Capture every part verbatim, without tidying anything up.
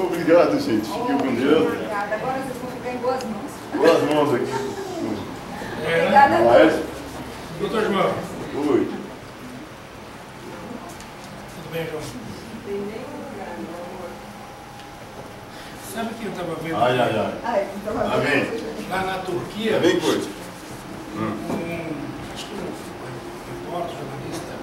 Obrigado, gente. Fiquem com Deus. Obrigada. Agora vocês vão ficar em boas mãos. Boas mãos aqui. Obrigada. Mas... doutor João. Oi. Tudo bem, João? Sabe o que eu estava vendo? Ai, ai, ai. Ai, eu tava vendo. Amém. Lá na Turquia. É bem coisa. Um, acho que um repórter, jornalista,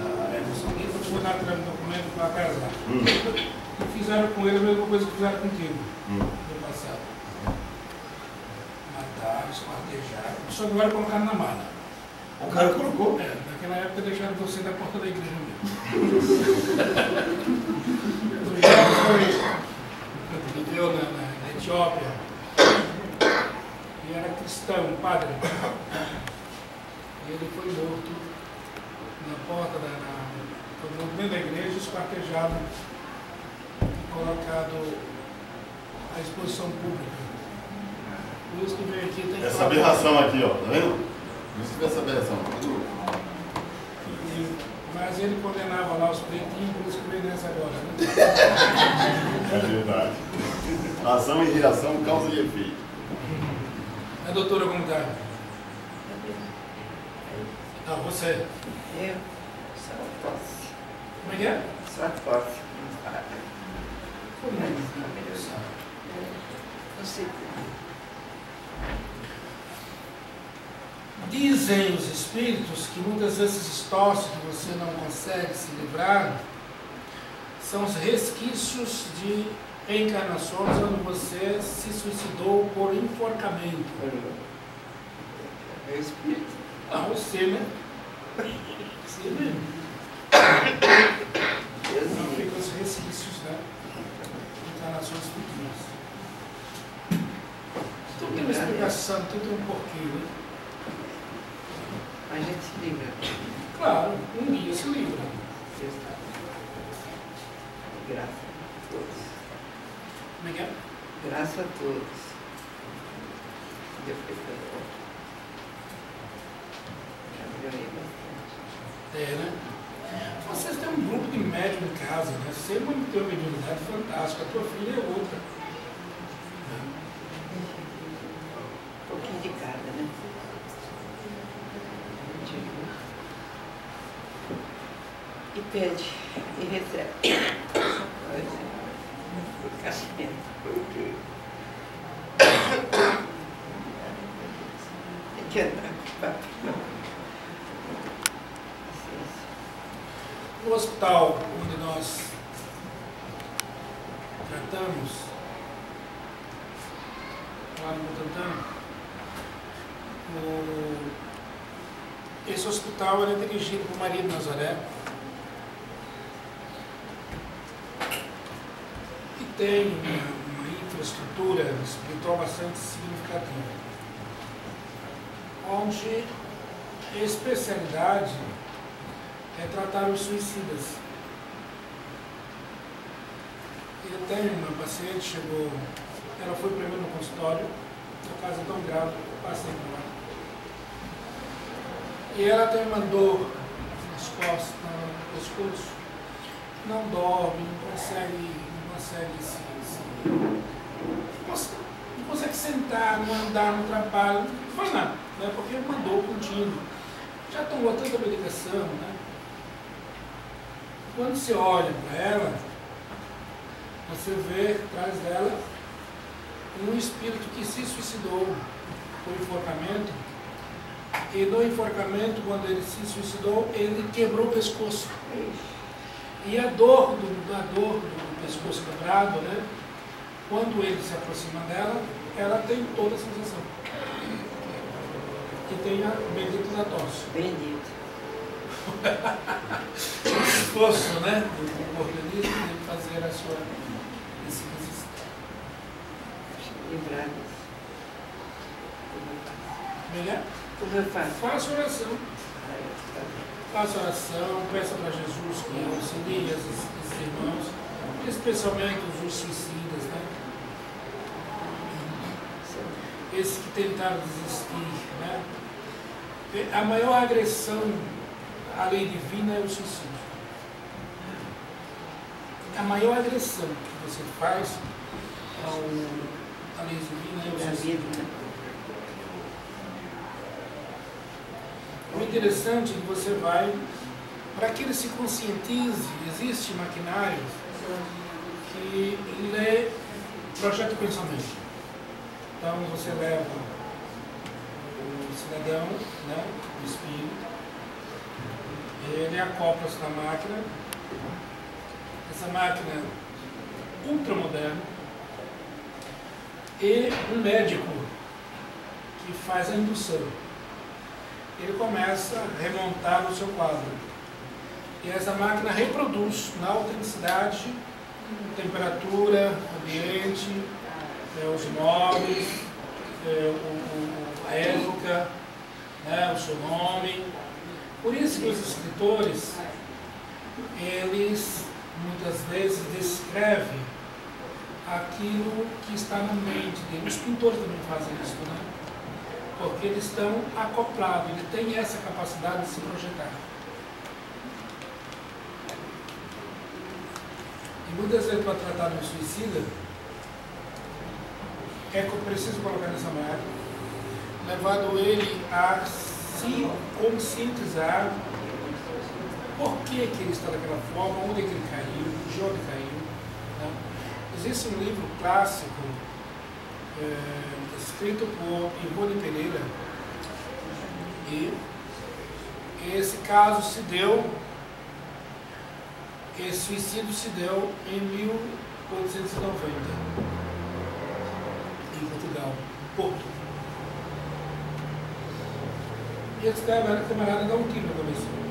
eu fui lá tirar um documento para casar. Hum. E fizeram com ele a mesma coisa que fizeram contigo hum. no passado. Mataram, esquartejaram. Só agora colocaram na mala. O cara colocou? É, naquela época deixaram você na porta da igreja mesmo. O diabo foi, viveu na, na, na Etiópia, e era cristão, padre. E ele foi morto na porta da, na, no meio da igreja, esquartejado. Colocado à exposição pública. Por isso que veio aqui tem que essa aberração aqui, ó, tá vendo? Por isso que essa aberração. E, mas ele condenava lá os pretinhos, por isso que veio nessa agora, né? É verdade. Ação e reação, causa e efeito. A doutora como está? Não, você. Eu só posso. Como é que é? Só posso. Dizem os espíritos que muitas vezes esses que você não consegue se livrar são os resquícios de encarnações onde você se suicidou por enforcamento. É espírito? Ah, você, né? Você mesmo. Não ficam os resquícios, né? Encarnações pequenas. Tudo tem uma explicação, tudo tem um porquê, né? A gente se livra. Claro, um dia se livra. Graças a todos. Como é que é? Graças a todos. Deus fez pela volta. Já melhorei bastante. É, né? Vocês têm um grupo de médium em casa, né? Você mantém uma mediunidade fantástica, a tua filha é outra. Um pouquinho de cada, né? E pede, e recebe. Tem que andar com o papo. O hospital onde nós tratamos, lá no Santana, esse hospital era dirigido por Maria de Nazaré e tem uma, uma infraestrutura espiritual bastante significativa, onde a especialidade é tratar os suicidas. Eu tenho uma paciente, chegou, ela foi primeiro no consultório, a casa é tão grave, eu passei por lá. E ela tem uma dor nas costas, no pescoço, não dorme, não consegue, não consegue se, se, não consegue sentar, não andar, não trabalha, não faz nada, né? Porque é uma dor contínua. Já tomou tanta medicação, né? Quando você olha para ela, você vê atrás dela um espírito que se suicidou por enforcamento. E no enforcamento, quando ele se suicidou, ele quebrou o pescoço. E a dor do, a dor do pescoço quebrado, né? Quando ele se aproxima dela, ela tem toda a sensação. Que tem a bendita da tosse. Bendito. O esforço, né, do organismo de fazer a sua resistência. Lembrar disso. Melhor? Como eu faço? Faça oração. Faça oração, peça para Jesus que auxilie esses irmãos, especialmente os suicidas, né? Esses que tentaram desistir, né? A maior agressão a lei divina é o suicídio. A a maior agressão que você faz ao à lei divina é o O interessante é que você vai, para que ele se conscientize, existe maquinário que lê projeto pensamento. Então você leva o cidadão, né, o espírito, ele acopla-se na máquina, essa máquina ultramoderna, e um médico que faz a indução. Ele começa a remontar o seu quadro. E essa máquina reproduz na autenticidade, temperatura, ambiente, é, os imóveis, é, o, a época, né, o seu nome. Por isso que os escritores, eles muitas vezes descrevem aquilo que está na mente dele. Os pintores também fazem isso, né? Porque eles estão acoplados, ele tem essa capacidade de se projetar. E muitas vezes para tratar de um suicida, é preciso colocar nessa máquina, levando ele a se conscientizar por que, que ele está daquela forma, onde é que ele caiu, de onde caiu. Né? Existe um livro clássico, é, escrito por Pô Pereira, e esse caso se deu, esse suicídio se deu em mil oitocentos e noventa, em Portugal, Porto. E esse camarada, camarada dá um tiro na cabeça.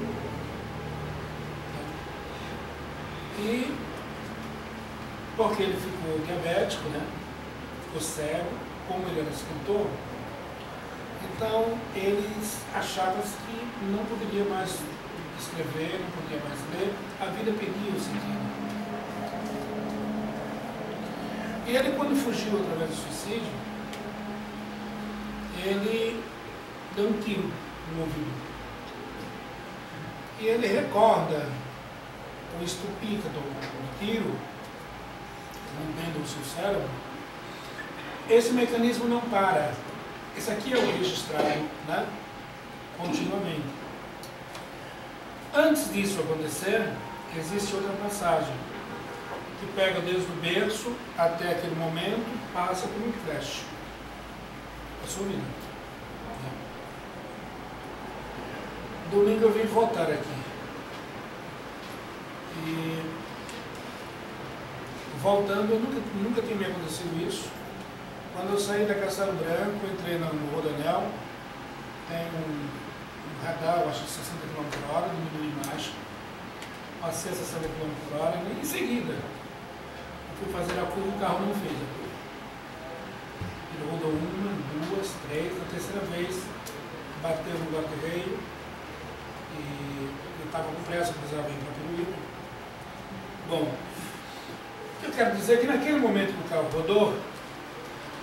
E porque ele ficou diabético, né? Ficou cego, como ele era escritor, então eles achavam que não poderia mais escrever, não poderia mais ler, a vida pedia o sentido. E ele, quando fugiu através do suicídio, ele deu um tiro. E ele recorda o estupi que tomou um tiro, rompendo o seu cérebro. Esse mecanismo não para. Esse aqui é o registrado, né? Continuamente. Antes disso acontecer, existe outra passagem, que pega desde o berço até aquele momento, passa por um creche. A sua vida. Domingo eu vim voltar aqui. E voltando, eu nunca, nunca tinha me acontecido isso. Quando eu saí da Caçada Branco, entrei no Rodanel, tem um, um radar, eu acho, de sessenta quilômetros por hora, diminuiu a imagem. Passei a sessenta quilômetros por hora e em seguida eu fui fazer a curva, o carro não fez a curva. Ele rodou uma, duas, três, na terceira vez, bateu no lugar que veio. E eu estava com pressa, precisava ir para o Rio. Bom, eu quero dizer que naquele momento que o carro rodou,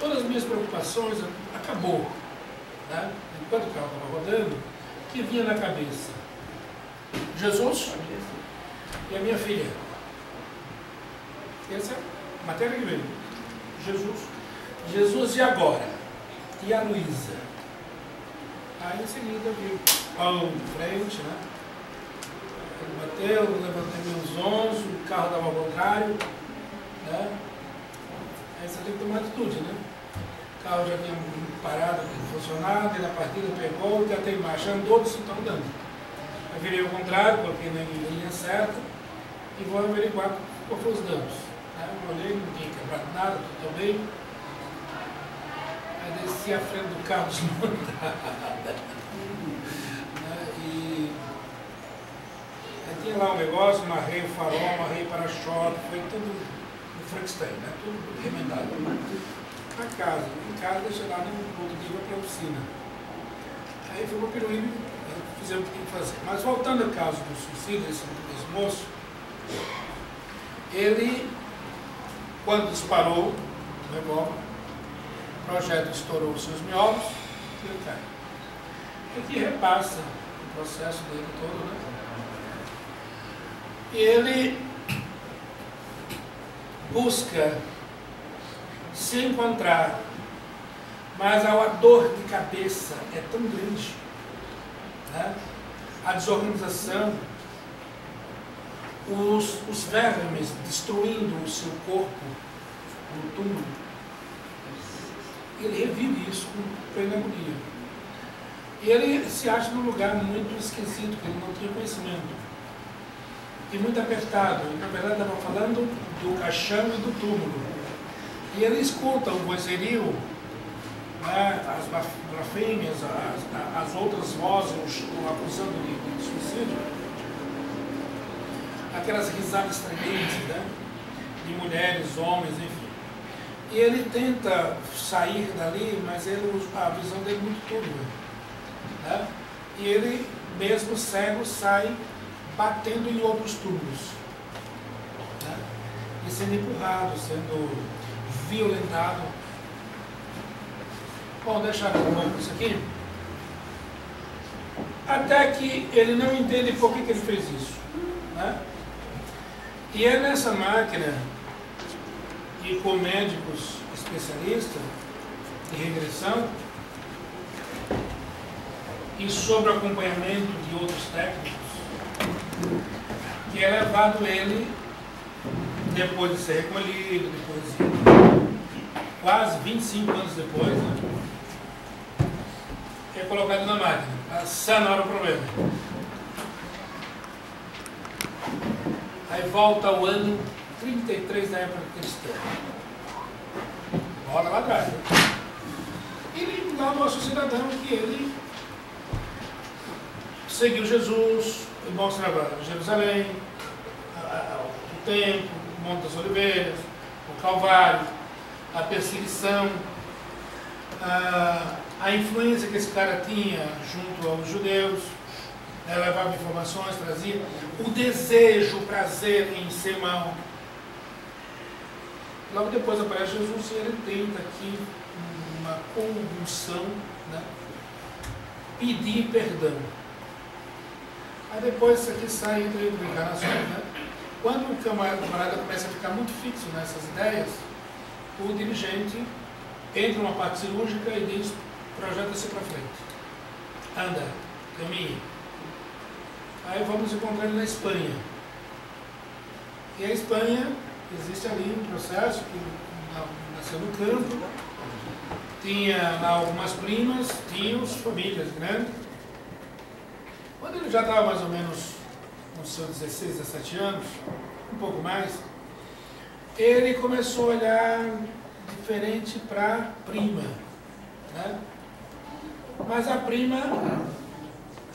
todas as minhas preocupações acabou, né? Enquanto o carro estava rodando, que vinha na cabeça Jesus e a minha filha. Essa é a matéria que veio. Jesus. Jesus e agora? E a Luísa? Aí em seguida viu Paulo de frente, né? Ele bateu, levantei meus ombros, o carro dava ao contrário, né? Aí você tem que tomar atitude, né? O carro já tinha parado, funcionado, ele na partida pegou, já tem marcha, andou, se estão andando. Eu virei ao contrário, porque na linha certa, e vou averiguar qual foi os danos. Né? Eu olhei, não tinha quebrado nada, tudo bem. Aí desci a frente do carro desmontada. Tinha lá um negócio, marrei o farol, marrei para-choque, foi tudo no Frankenstein, né? Tudo remendado. Na casa, em casa deixei lá no outro dia para a piscina. Aí ficou piruíbe, fizemos o que tinha que fazer. Mas voltando ao caso do suicídio, esse, esse moço, ele, quando disparou o revólver, o projeto estourou os seus miolos e ele cai. E aqui repassa o processo dele todo, né? E ele busca se encontrar, mas a dor de cabeça é tão grande, né? A desorganização, os, os vermes destruindo o seu corpo no túmulo, ele revive isso com pneumonia. E ele se acha num lugar muito esquecido, porque ele não tem conhecimento. E muito apertado. Na verdade, estava falando do caixão e do túmulo. E ele escuta o vozerio, né, as blasfêmias, as, as outras vozes acusando de, de suicídio. Aquelas risadas trementes, né, de mulheres, homens, enfim. E ele tenta sair dali, mas ele, a visão dele é muito turva, né? E ele, mesmo cego, sai batendo em outros túmulos, né? E sendo empurrado, sendo violentado. Bom, deixar com isso aqui. Até que ele não entende por que, que ele fez isso, né? E é nessa máquina que, com médicos especialistas em regressão e sobre acompanhamento de outros técnicos, que é levado ele, depois de ser recolhido, depois de quase vinte e cinco anos depois, né, é colocado na máquina para sanar o problema. Aí volta ao ano trinta e três da época cristã. Olha lá atrás. Né? Ele dá ao nosso cidadão que ele seguiu Jesus. Mostrava Jerusalém, o templo, o Monte das Oliveiras, o Calvário, a perseguição, a, a influência que esse cara tinha junto aos judeus, né, levava informações, trazia, o desejo, o prazer em ser mal. Logo depois aparece Jesus e ele tenta aqui uma convulsão, né, pedir perdão. Aí depois isso aqui sai entre encarnações, né? Quando o camarada começa a ficar muito fixo nessas ideias, o dirigente entra numa parte cirúrgica e diz, projeta-se para frente. Anda, caminha. Aí vamos encontrar ele na Espanha. E a Espanha, existe ali um processo que nasceu no campo, tinha lá algumas primas, tios, famílias grandes. Quando ele já estava mais ou menos com seus dezesseis, dezessete anos, um pouco mais, ele começou a olhar diferente para a prima, né? Mas a prima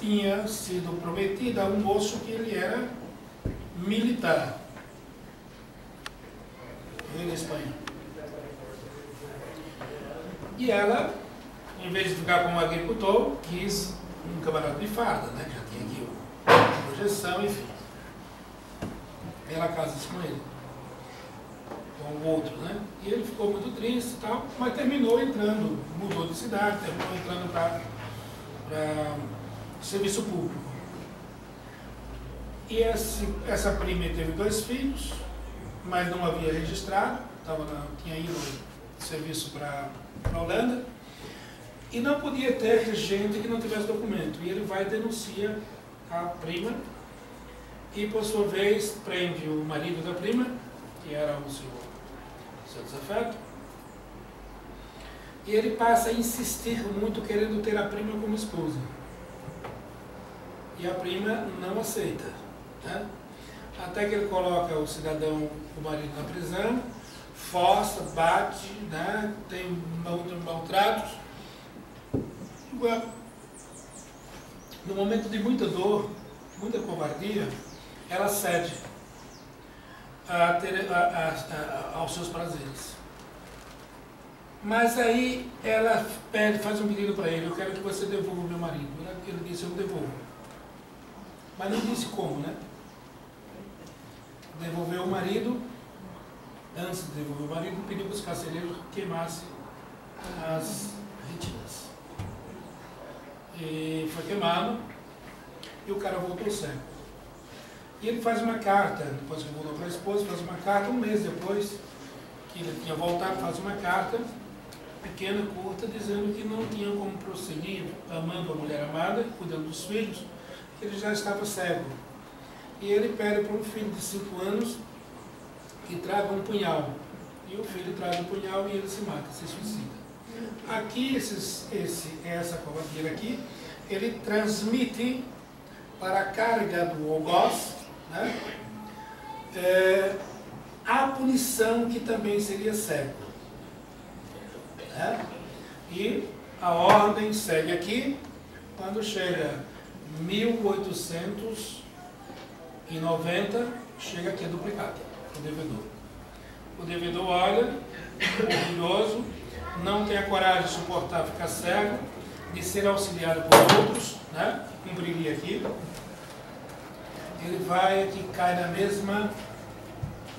tinha sido prometida a um moço que ele era militar. Ele na Espanha. E ela, em vez de ficar como agricultor, quis um camarada de farda, né? Já tinha aqui a projeção, enfim. Ela casa-se com ele, com o outro, né? E ele ficou muito triste e tal, mas terminou entrando, mudou de cidade, terminou entrando para serviço público. E esse, essa prima teve dois filhos, mas não havia registrado, tava na, tinha ido de serviço para a Holanda. E não podia ter gente que não tivesse documento. E ele vai e denuncia a prima. E, por sua vez, prende o marido da prima, que era o seu, seu desafeto. E ele passa a insistir muito, querendo ter a prima como esposa. E a prima não aceita, né? Até que ele coloca o cidadão, o marido, na prisão, força, bate, né? Tem maltratos. No momento de muita dor, muita covardia, ela cede a ter, a, a, a, aos seus prazeres. Mas aí ela pede, faz um pedido para ele, eu quero que você devolva o meu marido. Ele disse, eu devolvo. Mas não disse como, né? Devolveu o marido, antes de devolver o marido, pediu para os carcereiros que queimassem as retinas. E foi queimado, e o cara voltou cego. E ele faz uma carta, depois que voltou para a esposa, faz uma carta, um mês depois, que ele tinha voltado, faz uma carta pequena, curta, dizendo que não tinha como prosseguir, amando a mulher amada, cuidando dos filhos, que ele já estava cego. E ele pede para um filho de cinco anos que traga um punhal. E o filho traz um punhal e ele se mata, se suicida. Aqui, esses, esse, essa covardia aqui, ele transmite para a carga do algoz, né, é, a punição que também seria cego. Né? E a ordem segue aqui, quando chega mil oitocentos e noventa, chega aqui a duplicata, o devedor. O devedor olha, orgulhoso, não tem a coragem de suportar ficar cego, de ser auxiliado por outros, né? Cumpriria aqui. Ele vai aqui, cai na mesma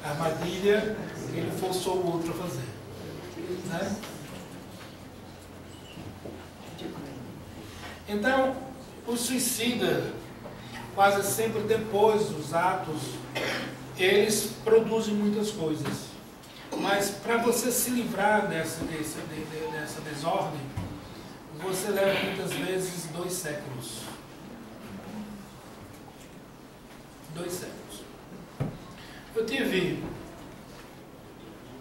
armadilha que ele forçou o outro a fazer. Né? Então, o suicida, quase sempre depois dos atos, eles produzem muitas coisas. Mas para você se livrar dessa, dessa, dessa desordem, você leva muitas vezes dois séculos. Dois séculos. Eu tive,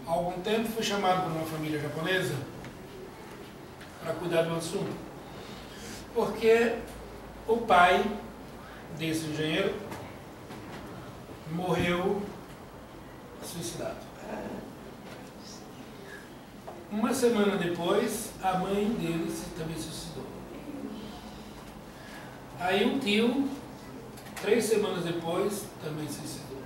há algum tempo, fui chamado por uma família japonesa para cuidar do assunto. Porque o pai desse engenheiro morreu suicidado. Uma semana depois, a mãe dele se, também se suicidou. Aí um tio, três semanas depois, também se suicidou.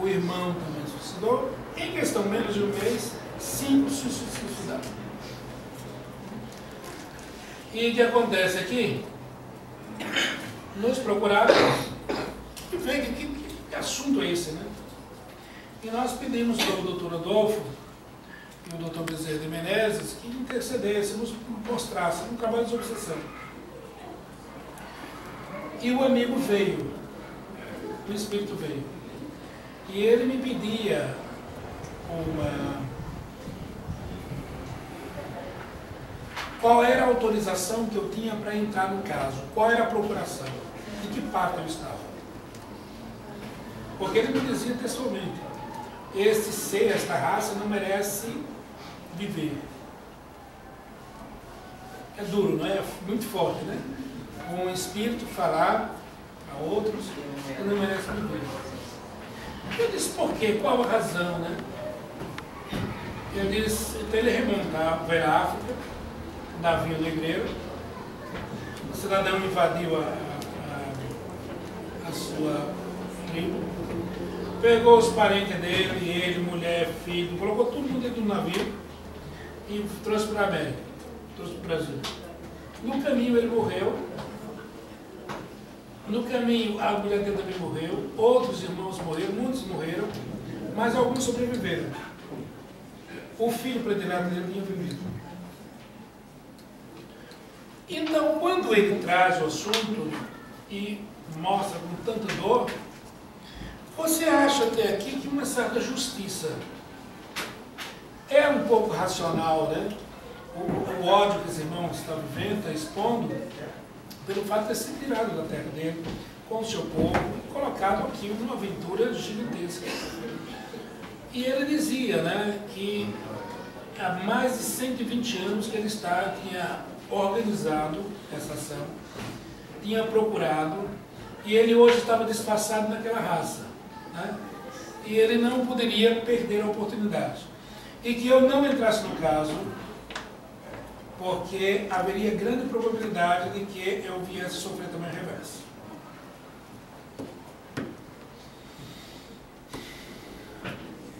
O irmão também se suicidou. Em questão menos de um mês, cinco se suicidaram. E o que acontece aqui? Nos procuraram e veio que, que, que assunto é esse, né? E nós pedimos para o doutor Adolfo e o doutor Bezerra de Menezes que intercedessem, nos mostrassem um trabalho de obsessão. E o amigo veio, o espírito veio. E ele me pedia uma... qual era a autorização que eu tinha para entrar no caso, qual era a procuração, de que parte eu estava. Porque ele me dizia textualmente, este ser, esta raça não merece viver. É duro, não é? É muito forte, né? Um espírito falar a outros que não merece viver. Eu disse, por quê? Qual a razão, né? Eu disse, então ele remontar para a África, navio negreiro, o cidadão invadiu a, a, a sua tribo, pegou os parentes dele, ele, mulher, filho, colocou todo mundo dentro do navio e trouxe para a América, trouxe para o Brasil. No caminho ele morreu, no caminho a mulher dele também morreu, outros irmãos morreram, muitos morreram, mas alguns sobreviveram. O filho predileto dele tinha vivido. Então, quando ele traz o assunto e mostra com tanta dor, você acha até aqui que uma certa justiça é um pouco racional, né? O, o ódio que esse irmão está vivendo, está expondo, pelo fato de ter sido tirado da terra dele, com o seu povo, e colocado aqui numa aventura gigantesca. E ele dizia, né, que há mais de cento e vinte anos que ele está, tinha organizado essa ação, tinha procurado, e ele hoje estava disfarçado naquela raça, né? E ele não poderia perder a oportunidade, e que eu não entrasse no caso, porque haveria grande probabilidade de que eu viesse sofrer também reverso.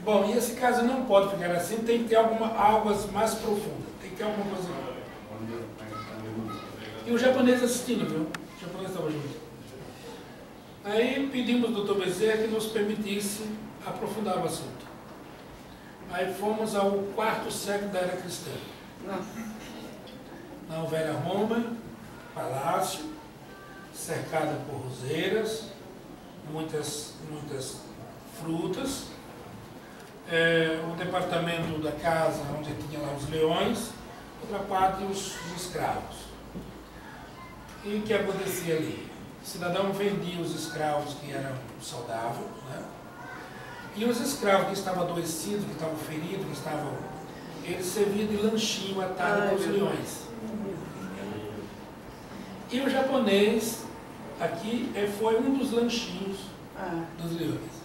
Bom, e esse caso não pode ficar assim, tem que ter alguma, algo mais profundo, tem que ter alguma coisa. E o japonês assistindo, viu? O japonês estava junto. Aí pedimos ao doutor Bezerra que nos permitisse aprofundar o assunto. Aí fomos ao quarto século da era cristã. Na velha Roma, palácio, cercada por roseiras, muitas, muitas frutas. É, o departamento da casa onde tinha lá os leões, outra parte os, os escravos. E o que acontecia ali? O cidadão vendia os escravos que eram saudáveis, né? E os escravos que estavam adoecidos, que estavam feridos, que estavam... eles serviam de lanchinho à tarde para os leões. E o japonês aqui foi um dos lanchinhos ah. dos leões.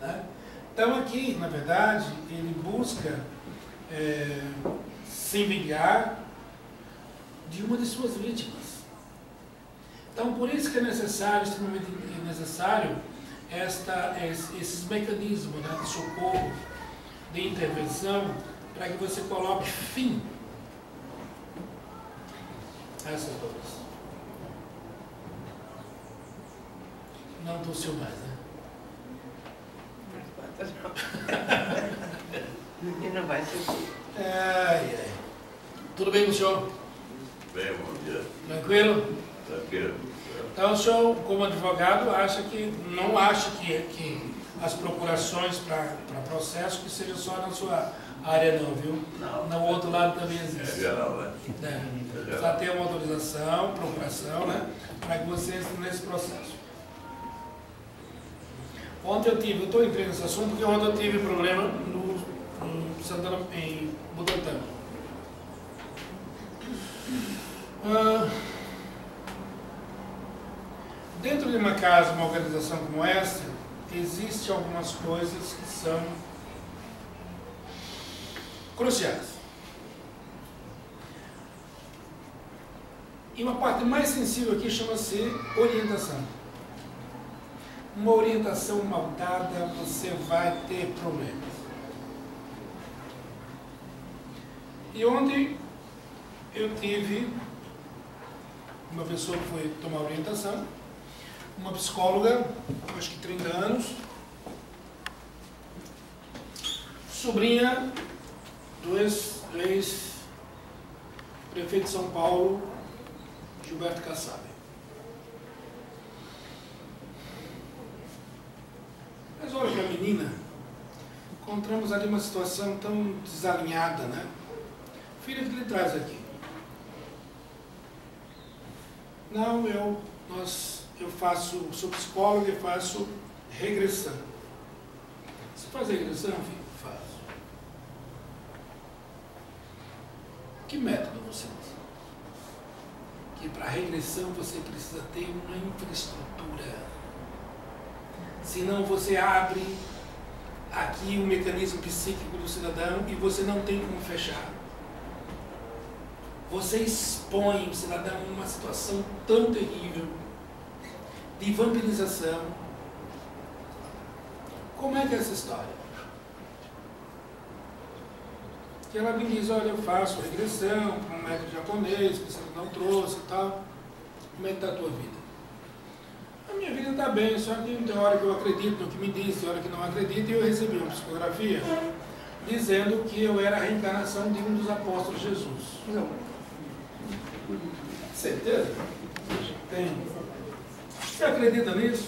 Né? Então aqui, na verdade, ele busca é, se vingar de uma de suas vítimas. Então por isso que é necessário, extremamente necessário, esta, esses mecanismos, né, de socorro, de intervenção, para que você coloque fim a essas dores. Não tossiu mais, né? E não vai tossir. Ai, ai. Tudo bem com o senhor? Bem, bom dia. Tranquilo? Tranquilo. Então o senhor, como advogado, acha que, não acha que, que as procurações para processo que seja só na sua área não, viu? Não. No outro lado também existe. É geral, né? É. É. Só tem uma autorização, procuração, né? Para que você entre nesse processo. Ontem eu tive, eu estou entrando nesse assunto porque ontem eu tive problema no, no Santana, em Butantã. Ah, dentro de uma casa, uma organização como essa, existem algumas coisas que são cruciais. E uma parte mais sensível aqui chama-se orientação. Uma orientação mal dada, você vai ter problemas. E ontem eu tive uma pessoa que foi tomar orientação, uma psicóloga, acho que trinta anos, sobrinha do ex-prefeito de São Paulo, Gilberto Kassab. Mas olha que a menina, encontramos ali uma situação tão desalinhada, né? Filha, o que ele traz aqui? Não, eu, nós, eu faço, sou psicólogo e faço regressão. Você faz regressão, filho? Faço. Que método você usa? Que para regressão você precisa ter uma infraestrutura. Senão você abre aqui o mecanismo psíquico do cidadão e você não tem como fechar. Você expõe o cidadão a uma situação tão terrível de vampirização. Como é que é essa história? Que ela me diz, olha, eu faço regressão para um médico japonês, que você não trouxe e tal. Como é que está a tua vida? Minha vida está bem, só que tem hora que eu acredito no que me diz, tem hora que não acredito, e eu recebi uma psicografia dizendo que eu era a reencarnação de um dos apóstolos de Jesus. Não. Certeza? Tem. Você acredita nisso?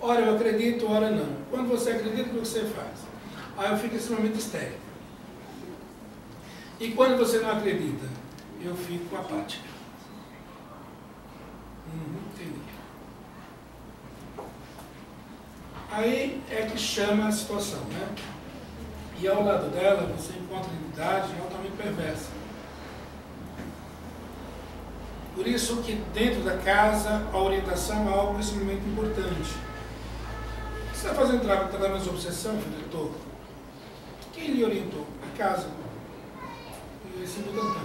Ora eu acredito, ora não. Quando você acredita, o que você faz? Aí eu fico extremamente histérico. E quando você não acredita? Eu fico apático. Uhum, entendi. Aí é que chama a situação, né? E ao lado dela, você encontra entidade altamente perversa. Por isso que dentro da casa, a orientação é algo extremamente importante. Você vai fazer entrar com tratamento de obsessão, diretor? Quem lhe orientou? A casa. Esse mudantão.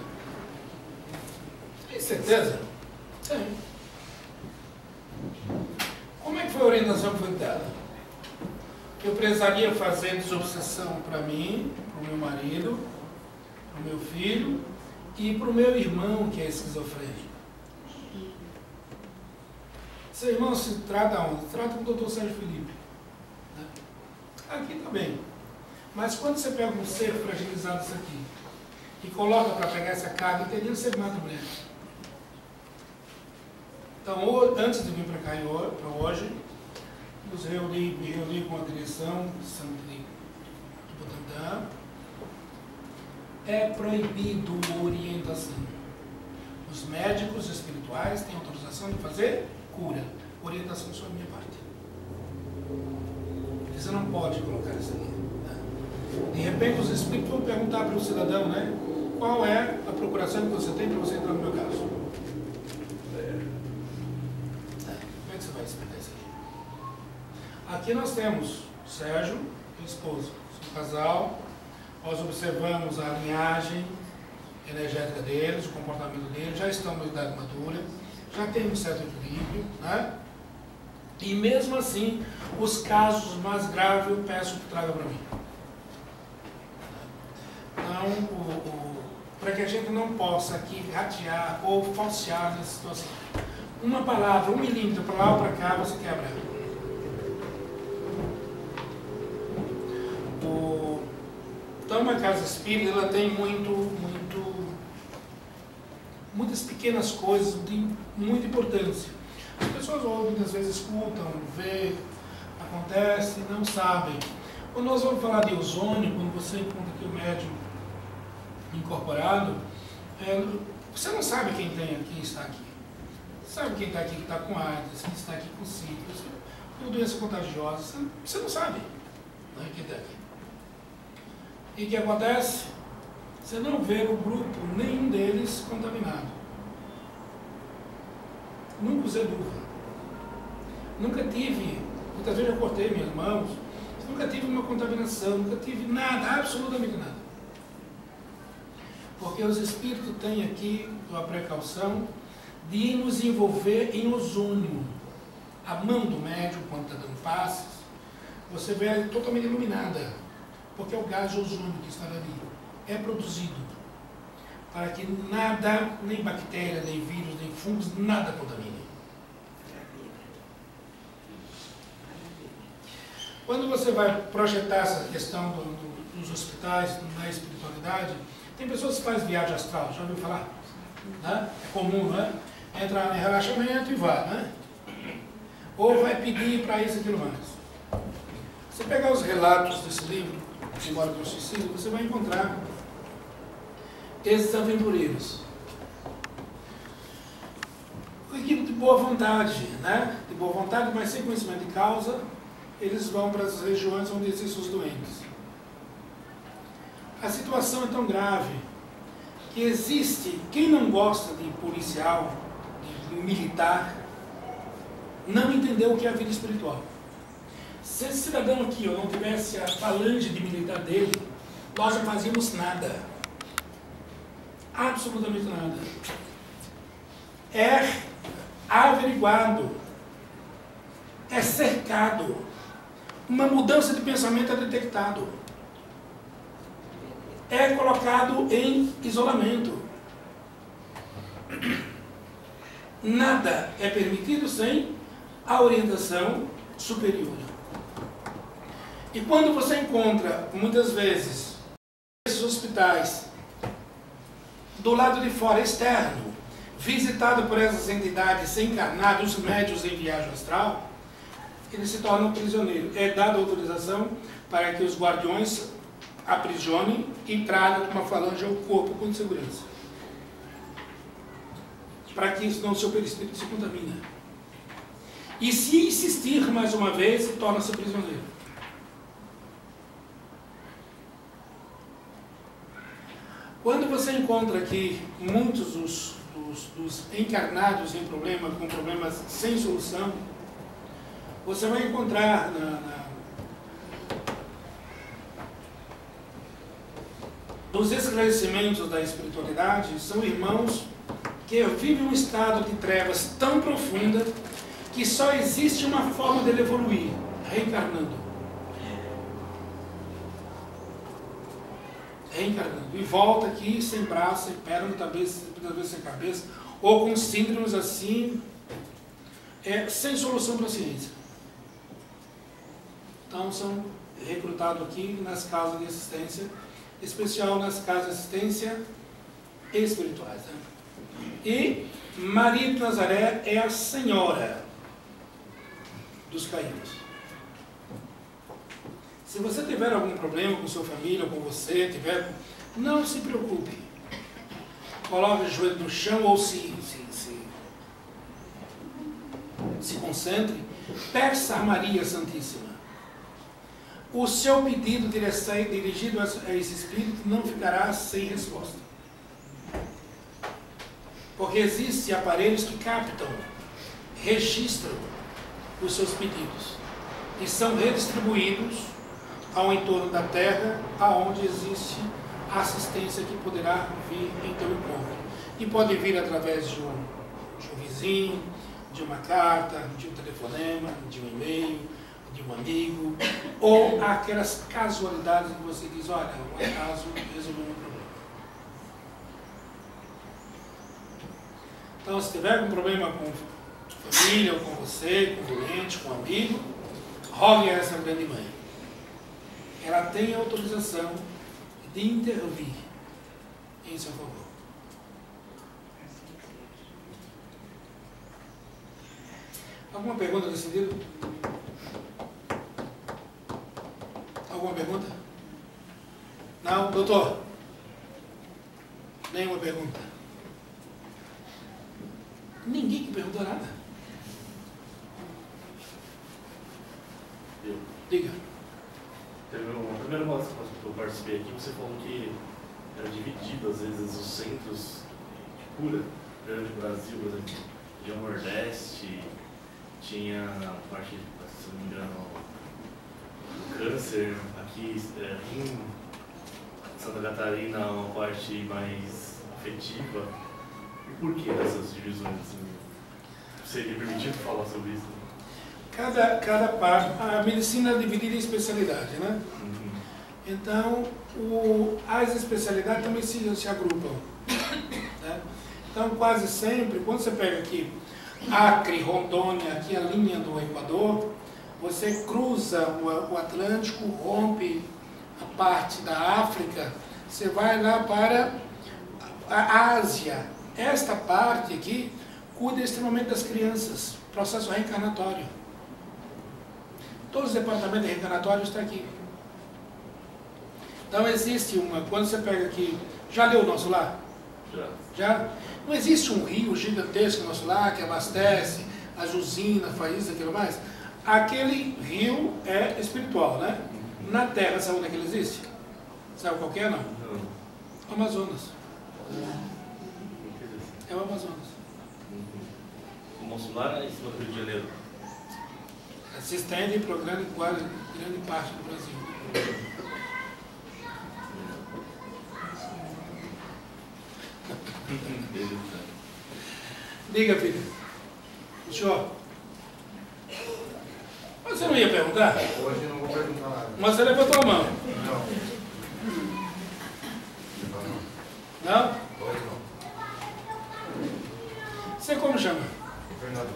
Tem certeza? Tem. Como é que foi a orientação que foi dada? Eu precisaria fazer desobsessão para mim, para o meu marido, para o meu filho e para o meu irmão, que é esquizofrênico. Seu irmão se trata onde? Trata com o doutor Sérgio Felipe. Né? Aqui também. Mas quando você pega um ser fragilizado isso aqui e coloca para pegar essa carga, entendeu? Você mata a mulher. Então, antes de vir para cá para hoje, nos reuni, me reuni com a direção de São Felipe do é proibido orientação. Os médicos espirituais têm autorização de fazer cura. Orientação só da minha parte. Você não pode colocar essa linha. Né? De repente os espíritos vão perguntar para o cidadão, né? Qual é a procuração que você tem para você entrar no meu caso? É. Como é que você vai explicar isso aqui? Aqui nós temos Sérgio e esposa, um casal. Nós observamos a linhagem energética deles, o comportamento deles, já estamos em idade madura, já temos um certo equilíbrio, né? E mesmo assim, os casos mais graves eu peço que traga para mim. Então, para que a gente não possa aqui ratear ou falsear nessa situação. Uma palavra, um milímetro para lá ou para cá, você quebra. O Então, uma casa espírita, ela tem muito, muito, muitas pequenas coisas de muita importância. As pessoas ouvem, às vezes escutam, vê, acontece, não sabem. Quando nós vamos falar de ozônio, quando você encontra aqui o médium incorporado, é, você não sabe quem tem aqui, está aqui. Sabe quem está aqui que está com AIDS, quem está aqui com sífilis, com doença contagiosa, você não sabe quem está aqui. E o que acontece? Você não vê o grupo, nenhum deles contaminado. Nunca usei luva. Nunca tive, muitas vezes eu cortei minhas mãos, nunca tive uma contaminação, nunca tive nada, absolutamente nada. Porque os espíritos têm aqui a precaução de nos envolver em ozônio. A mão do médium, quando está dando passes, você vê ela totalmente iluminada. Porque o gás ozônio que está ali é produzido para que nada, nem bactéria, nem vírus, nem fungos, nada contamine. Quando você vai projetar essa questão do, do, dos hospitais, na espiritualidade, tem pessoas que fazem viagem astral, já ouviu falar? Né? É comum, né? Entrar em relaxamento e vai, né? Ou vai pedir para isso e aquilo mais. Se pegar os relatos desse livro, Embora do Suicídio, você vai encontrar esses aventureiros. Equipe de boa vontade, né? De boa vontade, mas sem conhecimento de causa, eles vão para as regiões onde existem os doentes. A situação é tão grave que existe, quem não gosta de policial, de militar, não entendeu o que é a vida espiritual. Se esse cidadão aqui ó, não tivesse a falange de militar dele, nós não fazíamos nada. Absolutamente nada. É averiguado. É cercado. Uma mudança de pensamento é detectado. É colocado em isolamento. Nada é permitido sem a orientação superior. E quando você encontra, muitas vezes, esses hospitais do lado de fora, externo, visitado por essas entidades encarnadas, os médiuns em viagem astral, eles se tornam prisioneiros. É dada autorização para que os guardiões aprisionem e tragam uma falange ao corpo com segurança. Para que isso não se contamine. E se insistir mais uma vez, torna-se prisioneiro. Quando você encontra aqui muitos dos, dos, dos encarnados em problema, com problemas sem solução, você vai encontrar na, na, nos esclarecimentos da espiritualidade, são irmãos que vivem um estado de trevas tão profunda que só existe uma forma dele evoluir, reencarnando. Reencarnando. E volta aqui sem braço, sem perna, talvez, talvez sem cabeça, ou com síndromes assim, é, sem solução para a ciência. Então são recrutados aqui nas casas de assistência, especial nas casas de assistência espirituais. Né? E Maria de Nazaré é a senhora dos caídos. Se você tiver algum problema com sua família, ou com você, tiver, não se preocupe. Coloque o joelho no chão ou se, se, se, se concentre. Peça a Maria Santíssima. O seu pedido dirigido a esse Espírito não ficará sem resposta. Porque existem aparelhos que captam, registram os seus pedidos e são redistribuídos ao entorno da terra, aonde existe assistência que poderá vir em teu encontro. E pode vir através de um, de um vizinho, de uma carta, de um telefonema, de um e-mail, de um amigo, ou aquelas casualidades que você diz, olha, o acaso resolveu meu problema. Então, se tiver algum problema com família, ou com você, com doente, com amigo, rogue a essa grande mãe. Ela tem autorização de intervir em seu favor. Alguma pergunta nesse sentido? Alguma pergunta? Não, doutor? Nenhuma pergunta? Ninguém que perguntou nada. Eu. Diga. A primeira vez que eu participei aqui, você falou que era dividido, às vezes, os centros de cura. Era do Brasil, por exemplo, tinha o Nordeste, tinha a parte, se não me engano, do câncer, aqui, é, em Santa Catarina, uma parte mais afetiva. E por que essas divisões? Seria permitido falar sobre isso? Cada, cada parte, a medicina é dividida em especialidade, né? Uhum. Então, o, as especialidades também se, se agrupam. Né? Então, quase sempre, quando você pega aqui Acre, Rondônia, aqui a linha do Equador, você cruza o, o Atlântico, rompe a parte da África, você vai lá para a Ásia. Esta parte aqui cuida extremamente das crianças, processo reencarnatório. Todos os departamentos reencarnatórios estão aqui. Então existe uma, quando você pega aqui, já leu o nosso lar? Já. Já? Não existe um rio gigantesco no nosso lar que abastece a Jusina, a Faísa, aquilo mais? Aquele rio é espiritual, né? Na Terra, sabe onde é que ele existe? Sabe qual que é, não? Não. Amazonas. É o Amazonas. O nosso lar é em cima do Rio de Janeiro. Se estende para grande, grande parte do Brasil. Diga, filho. O senhor? Você não ia perguntar? Hoje eu não vou perguntar nada. Mas você levantou a mão? Não. Não? Hoje não. Você como chama? Fernando.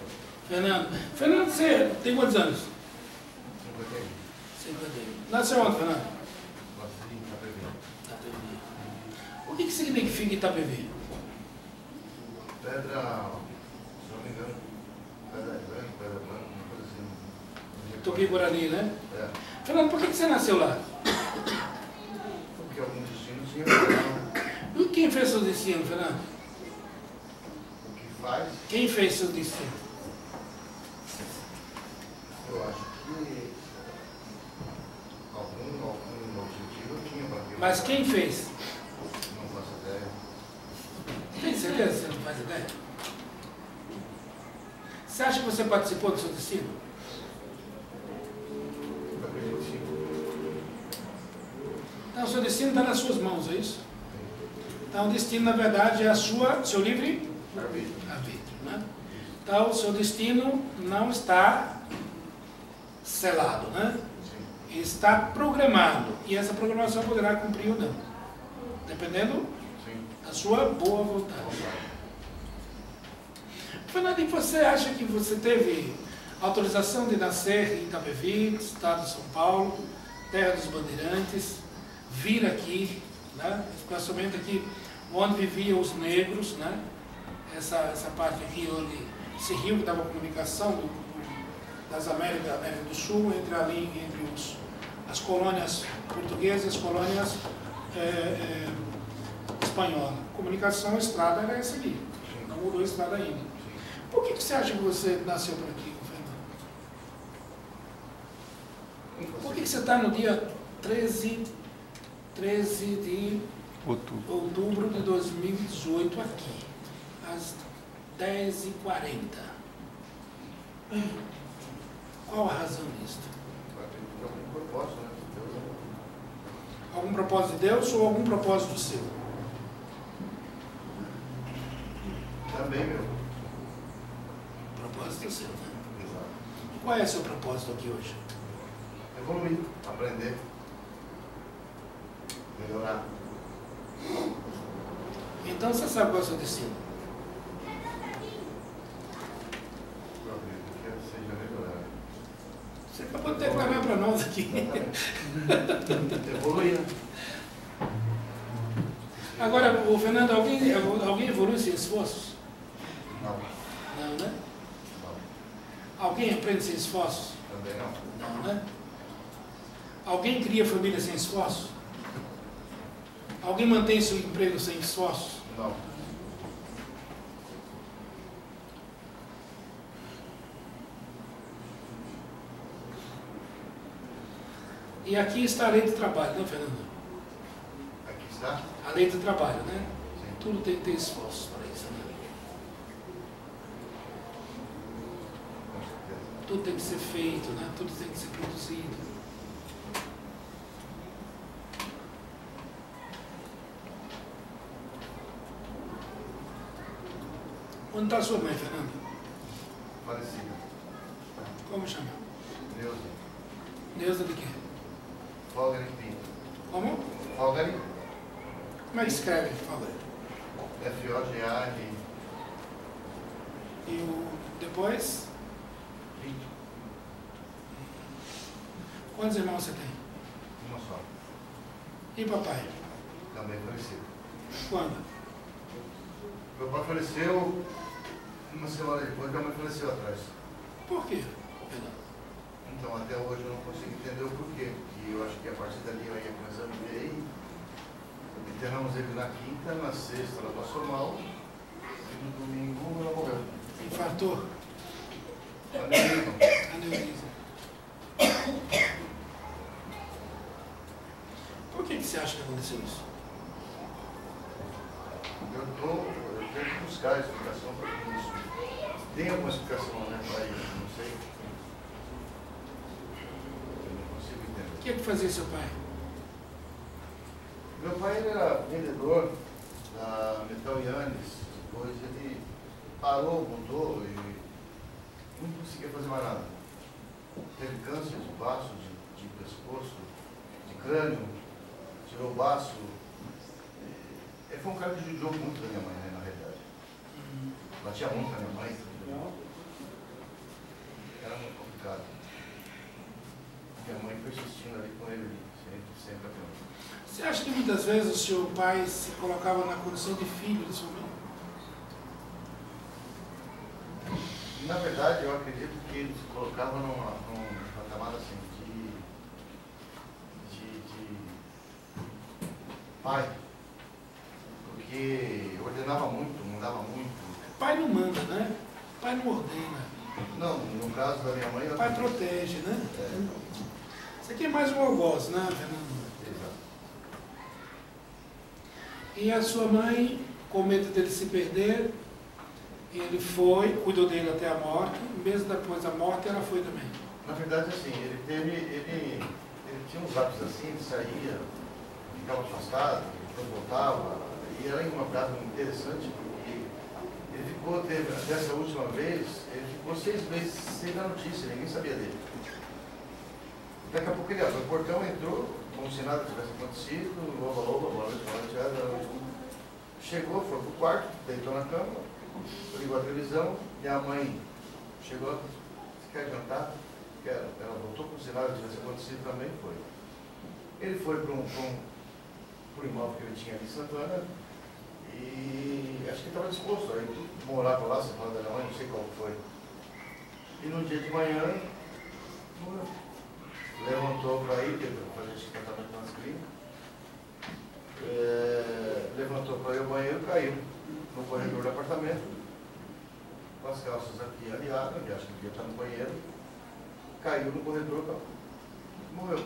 Fernando. Fernando, você tem quantos anos? cinquenta e um. Nasceu onde, Fernando? Nasci em Itapevi. Itapevi. O que, que significa Itapevi? Pedra, se não me engano, pedra grande, pedra branca, uma coisa assim. Tupi Guarani, né? É. Fernando, por que você nasceu lá? Porque alguns destinos tinham. E quem fez seu destino, Fernando? O que faz? Quem fez seu destino? Eu acho que algum, algum objetivo eu tinha para aquilo. Mas quem fez? Tem certeza que você não faz ideia? Você acha que você participou do seu destino? Então, o seu destino está nas suas mãos, é isso? Então, o destino, na verdade, é a sua, seu livre arbítrio. arbítrio né? Então, o seu destino não está selado, né? Está programado. E essa programação poderá cumprir ou não, dependendo a sua boa vontade. Fernando, e você acha que você teve autorização de nascer em Itapevi, estado de São Paulo, terra dos bandeirantes, vir aqui, né? Especialmente aqui onde viviam os negros, né? Essa, essa parte aqui, onde, esse rio que dava comunicação do, das Américas, da América do Sul, entre, ali, entre os, as colônias portuguesas e as colônias é, é, espanholas. Comunicação, estrada era essa aqui. Não mudou a estrada ainda. Por que, que você acha que você nasceu por aqui, Fernando? Por que, que você está no dia treze, treze de outubro. outubro de dois mil e dezoito aqui, às dez e quarenta? Hum. Qual a razão disso? Algum propósito, né? Algum propósito de Deus ou algum propósito seu? Também, meu. Propósito seu, né? Exato. E qual é o seu propósito aqui hoje? Evoluir, aprender, melhorar. Então você sabe qual é o seu destino? Você acabou de declarar para nós aqui. Evoluir. Agora, o Fernando, alguém, alguém evolui sem esforços? Não. Não, né? Não. Alguém aprende sem esforços? Também não. Não, né? Alguém cria família sem esforço? Alguém mantém seu emprego sem esforço? Não. E aqui está a lei do trabalho, não, Fernando? Aqui está? A lei do trabalho, né? Sim. Tudo tem que ter esforço para isso, né? Com certeza. Tudo tem que ser feito, né? Tudo tem que ser produzido. Onde está sua mãe, Fernando? Falecida. Como chama? Neuza. Neuza de quê? Fogari Pinto. Como? Fogari. Como é que escreve Fogari? F O G A R. E o depois? Pinto. Quantos irmãos você tem? Uma só. E papai? Também falecido. Quando? Meu pai faleceu uma semana depois, minha mãe faleceu atrás. Por quê? Então, até hoje eu não consigo entender o porquê. E eu acho que a partir dali eu ia começar a viver aí. Enterramos ele na quinta, na sexta ela passou mal. E no domingo ela morreu. Infartou? Aneurisma. Aneurisma. Por que, que você acha que aconteceu isso? Eu estou... Tem que buscar a explicação para tudo isso. Tem alguma explicação, né, para isso? Não sei. Eu não consigo entender. O que é que fazia seu pai? Meu pai ele era vendedor da Metal Yannis. Depois ele parou, mudou e não conseguia fazer mais nada. Teve câncer de baço, de, de pescoço, de crânio, tirou o baço. Ele foi um cara que judiou muito da minha mãe, né? Batia muito na minha mãe. Era muito complicado. Minha mãe foi assistindo ali com ele, sempre, sempre até. Você acha que muitas vezes o seu pai se colocava na condição de filho do seu irmão? Na verdade, eu acredito que ele se colocava num patamar assim de, de, de pai. Porque ordenava muito, mandava muito. Pai não manda, né? Pai não ordena. Não, no caso da minha mãe... Pai protege, né? É. Isso aqui é mais um algoz, né, Fernando? Exato. E a sua mãe, com medo dele se perder, ele foi, cuidou dele até a morte, mesmo depois da morte ela foi também. Na verdade, assim, ele teve... Ele, ele tinha uns lápis assim, ele saía, ficava afastado, depois voltava, e era uma casa muito interessante. Ele ficou, teve, até essa última vez, ele ficou seis meses sem dar notícia, ninguém sabia dele. Daqui a pouco ele abriu o portão, entrou, como se nada tivesse acontecido, loba, loba, bola de bola de água. Chegou, foi pro quarto, deitou na cama, ligou a televisão, e a mãe chegou, você quer jantar? Quero. Ela voltou como se nada tivesse acontecido, também foi. Ele foi para um, um, um imóvel que ele tinha ali em Santana, e acho que estava disposto a morar para lá, se falando da minha mãe, não sei qual foi. E no dia de manhã, morreu. levantou para ir, para a gente tratamento nas clínicas, é, levantou para ir ao banheiro e caiu no corredor do apartamento, com as calças aqui aliadas, ele acha que devia estar no banheiro, caiu no corredor e morreu.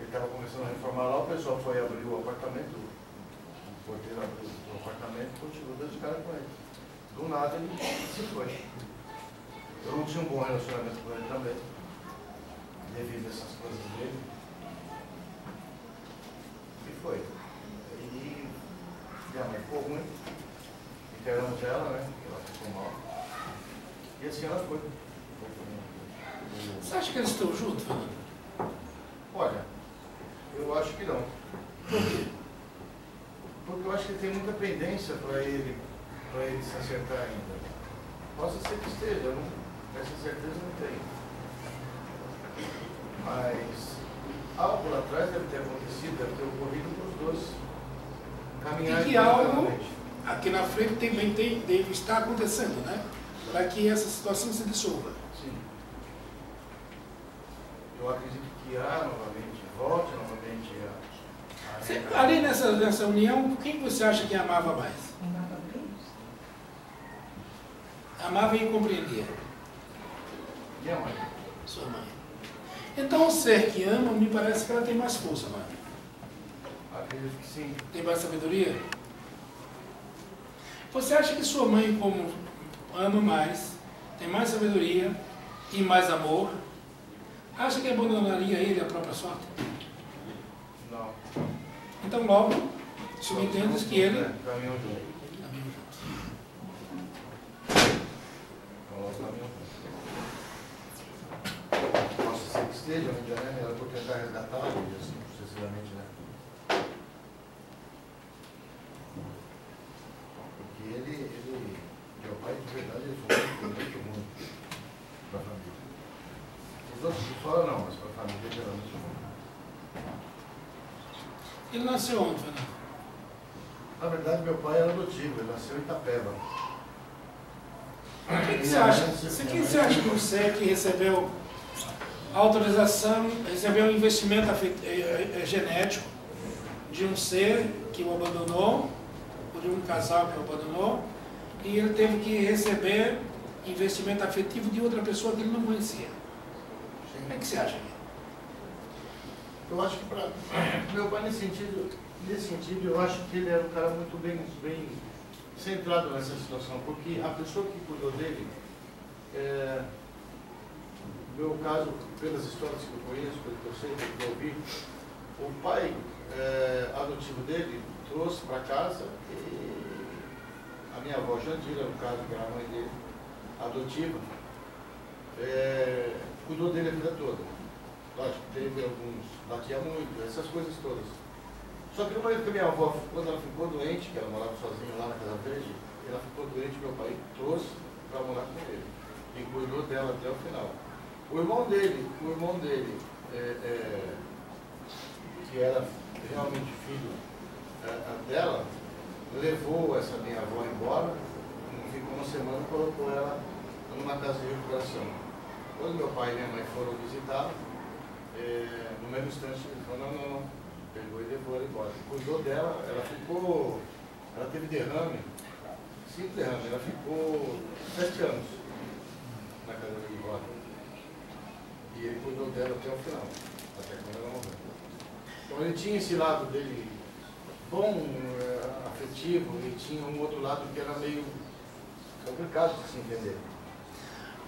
Ele estava começando a reformar lá, o pessoal foi abrir o apartamento, o porteiro abriu o apartamento e continuou dando de cara com ele. Do nada ele se foi. Eu não tinha um bom relacionamento com ele também, devido a essas coisas dele. E foi. E minha mãe ficou ruim, enterramos ela, né? Ela ficou mal. E assim ela foi. Você acha que eles estão juntos? Olha, eu acho que não. Por quê? Porque eu acho que tem muita pendência para ele, para ele se acertar ainda. Possa ser que esteja, eu não, essa certeza não tenho. Mas algo lá atrás deve ter acontecido, deve ter ocorrido para os dois caminharem. E que algo aqui na frente também tem, deve estar acontecendo, né? Para que essa situação se dissolva. Sim. Eu acredito que há novamente, volte novamente a... a... Você, ali nessa, nessa união, quem você acha que amava mais? Amava e compreendia. Minha mãe. Sua mãe. Então, o ser que ama, me parece que ela tem mais força, mãe. Acredito que sim. Tem mais sabedoria? Você acha que sua mãe, como ama mais, tem mais sabedoria e mais amor, acha que abandonaria ele à própria sorte? Não. Então, logo, subentende que ele... É, caminho junto. Posso ser que esteja ainda, né? Ela por tentar resgatar assim, sucessivamente, né? Porque ele, ele, meu pai, de verdade, ele foi muito ruim para a família. Os outros de fora não, mas para a família ele era muito ruim. Ele nasceu onde, né? Na verdade, meu pai era adotivo, ele nasceu em Itapeva. O que, que você acha? O que você acha de você que recebeu autorização, recebeu um investimento genético de um ser que o abandonou, ou de um casal que o abandonou, e ele teve que receber investimento afetivo de outra pessoa que ele não conhecia? O que, que você acha? Eu acho que para meu pai nesse sentido, nesse sentido, eu acho que ele era um cara muito bem, bem centrado nessa situação, porque a pessoa que cuidou dele, é, no meu caso, pelas histórias que eu conheço, pelo que eu sei, pelo que eu ouvi, o pai é, adotivo dele trouxe para casa, e a minha avó Jandira, no caso, que era a mãe dele, adotiva, é, cuidou dele a vida toda. Lógico, teve alguns, batia muito, essas coisas todas. Só que no momento que minha avó, quando ela ficou doente, que ela morava sozinha lá na Casa Verde, ela ficou doente, meu pai trouxe para morar com ele. E cuidou dela até o final. O irmão dele, o irmão dele, é, é, que era realmente filho é, dela, levou essa minha avó embora, ficou uma semana e colocou ela numa casa de recuperação. Quando meu pai e minha mãe foram visitar, é, no mesmo instante ele falou, não, não, não. Pegou e levou ela embora. Cuidou dela, ela ficou... Ela teve derrame, cinco derrames, ela ficou sete anos na casa de embora. E ele cuidou dela até o final, até quando ela morreu. Então ele tinha esse lado dele bom, afetivo, e tinha um outro lado que era meio complicado de se entender.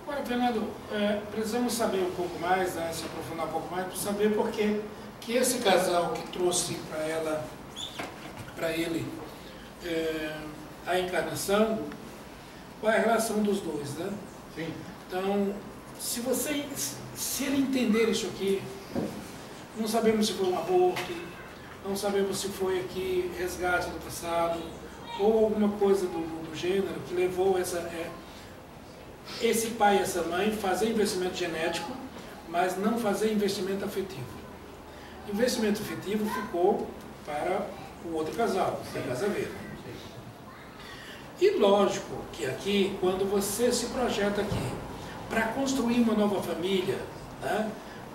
Olha, Fernando, é, precisamos saber um pouco mais, né, se aprofundar um pouco mais, para saber por quê que esse casal que trouxe para ela, para ele, é, a encarnação, qual é a relação dos dois, né? Sim. Então, se você, se ele entender isso aqui, não sabemos se foi um aborto, não sabemos se foi aqui resgate do passado, ou alguma coisa do, do gênero que levou essa, é, esse pai e essa mãe a fazer investimento genético, mas não fazer investimento afetivo. Investimento efetivo ficou para o outro casal, da Casa Verde. E lógico que aqui, quando você se projeta aqui para construir uma nova família, né,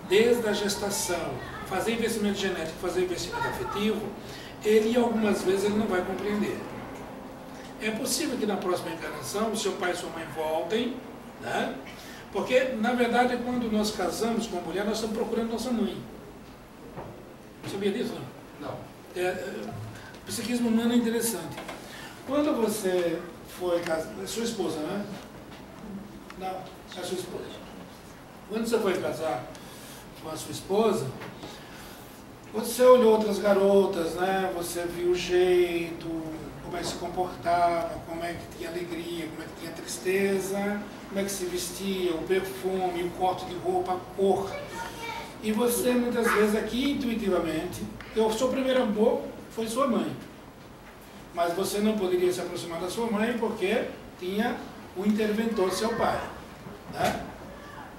desde a gestação, fazer investimento genético, fazer investimento afetivo, ele algumas vezes ele não vai compreender. É possível que na próxima encarnação o seu pai e sua mãe voltem, né? Porque, na verdade, quando nós casamos com a mulher, nós estamos procurando nossa mãe. Sabia disso? Não. É, é, o psiquismo humano é interessante. Quando você foi casar... É sua esposa, né? Não, é sua esposa. Quando você foi casar com a sua esposa, você olhou outras garotas, né? Você viu o jeito, como é que se comportava, como é que tinha alegria, como é que tinha tristeza, como é que se vestia, o perfume, o corte de roupa, a cor. E você, muitas vezes, aqui, intuitivamente, o seu primeiro amor foi sua mãe. Mas você não poderia se aproximar da sua mãe porque tinha o interventor, seu pai. Né?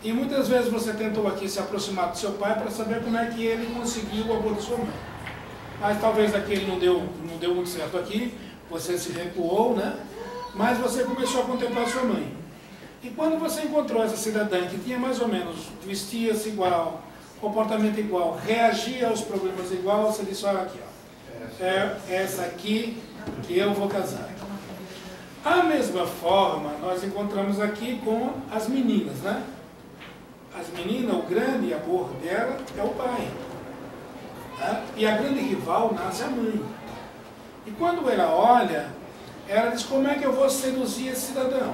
E muitas vezes você tentou aqui se aproximar do seu pai para saber como é que ele conseguiu o amor de sua mãe. Mas talvez aqui ele não deu, não deu muito certo aqui, você se recuou, né? Mas você começou a contemplar sua mãe. E quando você encontrou essa cidadã que tinha mais ou menos, vestia-se igual, comportamento igual, reagia aos problemas igual, você disse, olha aqui, ó, é essa aqui que eu vou casar. A mesma forma, nós encontramos aqui com as meninas, né? As meninas, o grande amor dela é o pai. Né? E a grande rival nasce a mãe. E quando ela olha, ela diz, como é que eu vou seduzir esse cidadão?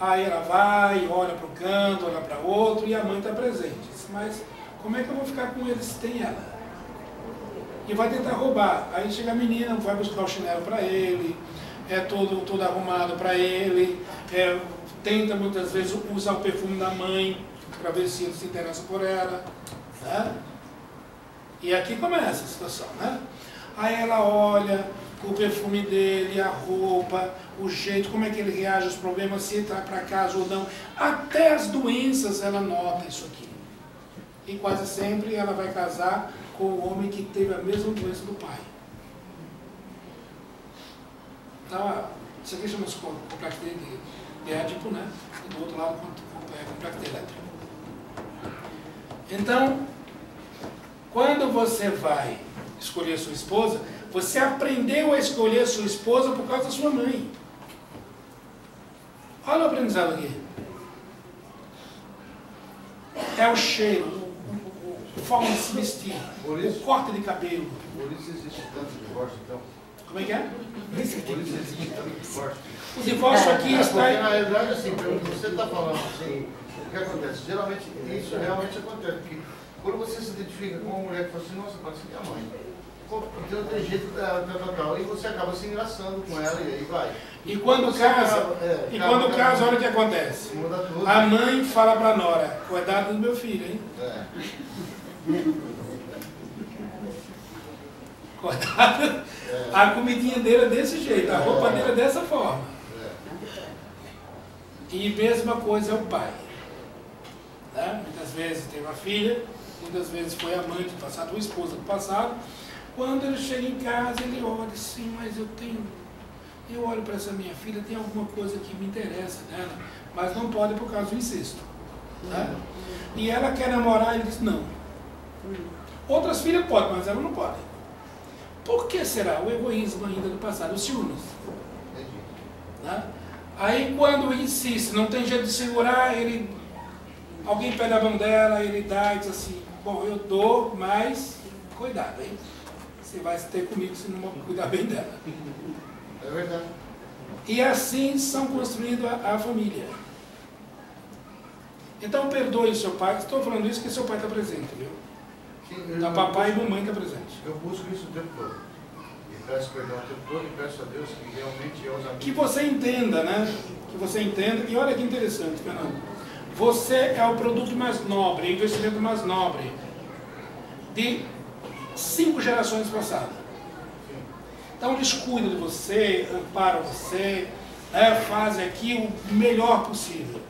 Aí ela vai, olha para o canto, olha para outro, e a mãe está presente. Diz, mas como é que eu vou ficar com ele se tem ela? E vai tentar roubar. Aí chega a menina, vai buscar o chinelo para ele, é todo, todo arrumado para ele, é... tenta muitas vezes usar o perfume da mãe para ver se ele se interessa por ela, né? E aqui começa a situação, né? Aí ela olha o perfume dele, a roupa, o jeito, como é que ele reage aos problemas, se entrar para casa ou não, até as doenças ela nota isso aqui. E quase sempre ela vai casar com o homem que teve a mesma doença do pai. Então, isso aqui chama-se complexo de Édipo, né? E do outro lado é complexo elétrico. Então, quando você vai escolher sua esposa, você aprendeu a escolher sua esposa por causa da sua mãe. Olha o aprendizado aqui. É o cheiro, a forma de se vestir, o corte de cabelo. Por isso existe tanto divórcio, então. Como é que é? O divórcio aqui é, está... Na realidade, assim, pelo que você está falando, assim, o que acontece? Geralmente, isso realmente acontece, porque quando você se identifica com uma mulher que fala assim, nossa, parece minha mãe, porque não tem jeito da tal, e você acaba se engraçando com ela, e aí vai. E quando casa, acaba, é, e quando casa, casa, olha o que acontece. A mãe fala para a nora, cuidado do meu filho, hein? É. Cortado, a comidinha dele é desse jeito, a roupa dele é dessa forma. E mesma coisa é o pai. Né? Muitas vezes teve a filha, muitas vezes foi a mãe do passado, a esposa do passado. Quando ele chega em casa, ele olha assim, mas eu tenho... Eu olho para essa minha filha, tem alguma coisa que me interessa nela, mas não pode por causa do incesto. Né? E ela quer namorar, ele diz não. Outras filhas podem, mas ela não pode. Por que será? O egoísmo ainda do passado, os ciúmes. Né? Aí quando insiste, não tem jeito de segurar, ele, alguém pega a mão dela, ele dá e diz assim, bom, eu dou, mas cuidado, hein? Você vai se ter comigo se não cuidar bem dela. É verdade. E assim são construindo a, a família. Então perdoe o seu pai, estou falando isso porque seu pai está presente, viu? Da papai busco, e mamãe está presente. Eu busco isso o tempo todo. E peço perdão o tempo todo e peço a Deus que realmente eu os amigos. Que você entenda, né? Que você entenda. E olha que interessante, Fernando. Você é o produto mais nobre, o investimento mais nobre de cinco gerações passadas. Então descuida de você, ampara você, né? Faz aqui o melhor possível.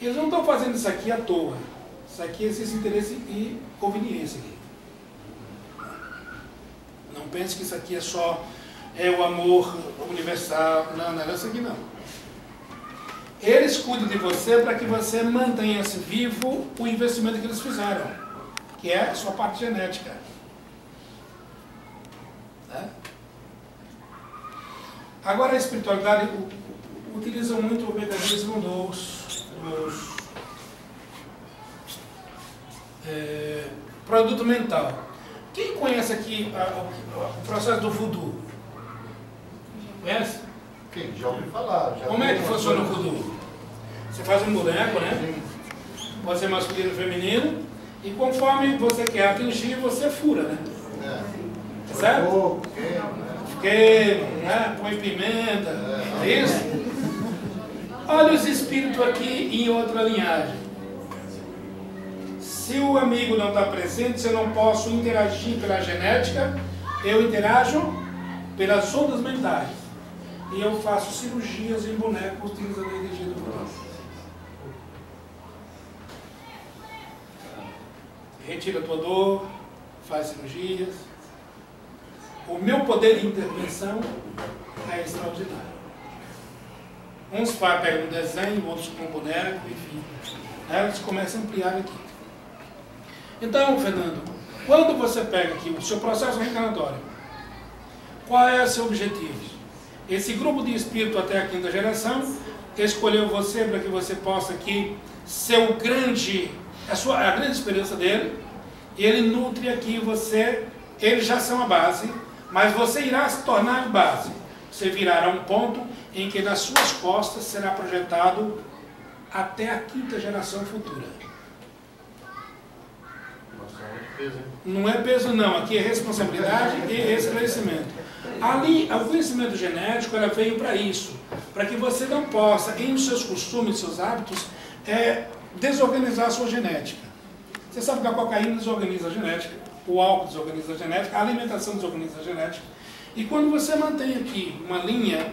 Eles não estão fazendo isso aqui à toa. Isso aqui existe interesse e conveniência aqui. Não pense que isso aqui é só é o amor universal. Não, não é isso aqui não. Eles cuidam de você para que você mantenha-se vivo o investimento que eles fizeram, que é a sua parte genética. Né? Agora, a espiritualidade utiliza muito o mecanismo dos, dos é, produto mental. Quem conhece aqui a, a, o processo do voodoo? Conhece? Quem? Já ouviu falar. Já. Como é que funciona o voodoo? Você faz um boneco, né? Pode ser masculino ou feminino. E conforme você quer atingir, você fura, né? É. Certo? Fogo, queima, né? Põe pimenta. É, é isso? Olha os espíritos aqui em outra linhagem. Se o amigo não está presente, se eu não posso interagir pela genética, eu interajo pelas ondas mentais. E eu faço cirurgias em bonecos utilizando a energia do boneco. Retira a tua dor, faz cirurgias. O meu poder de intervenção é extraordinário. Uns pais pegam um desenho, outros com um boneco, enfim. Aí eles começam a ampliar aqui. Então, Fernando, quando você pega aqui o seu processo reencarnatório, qual é o seu objetivo? Esse grupo de espírito até a quinta geração escolheu você para que você possa aqui ser o grande, a, sua, a grande experiência dele, e ele nutre aqui você, eles já são a base, mas você irá se tornar base. Você virá a um ponto em que nas suas costas será projetado até a quinta geração futura. Não é peso não, aqui é responsabilidade e esclarecimento. Ali, o conhecimento genético ela veio para isso, para que você não possa, em seus costumes, seus hábitos, é, desorganizar a sua genética. Você sabe que a cocaína desorganiza a genética, o álcool desorganiza a genética, a alimentação desorganiza a genética. E quando você mantém aqui uma linha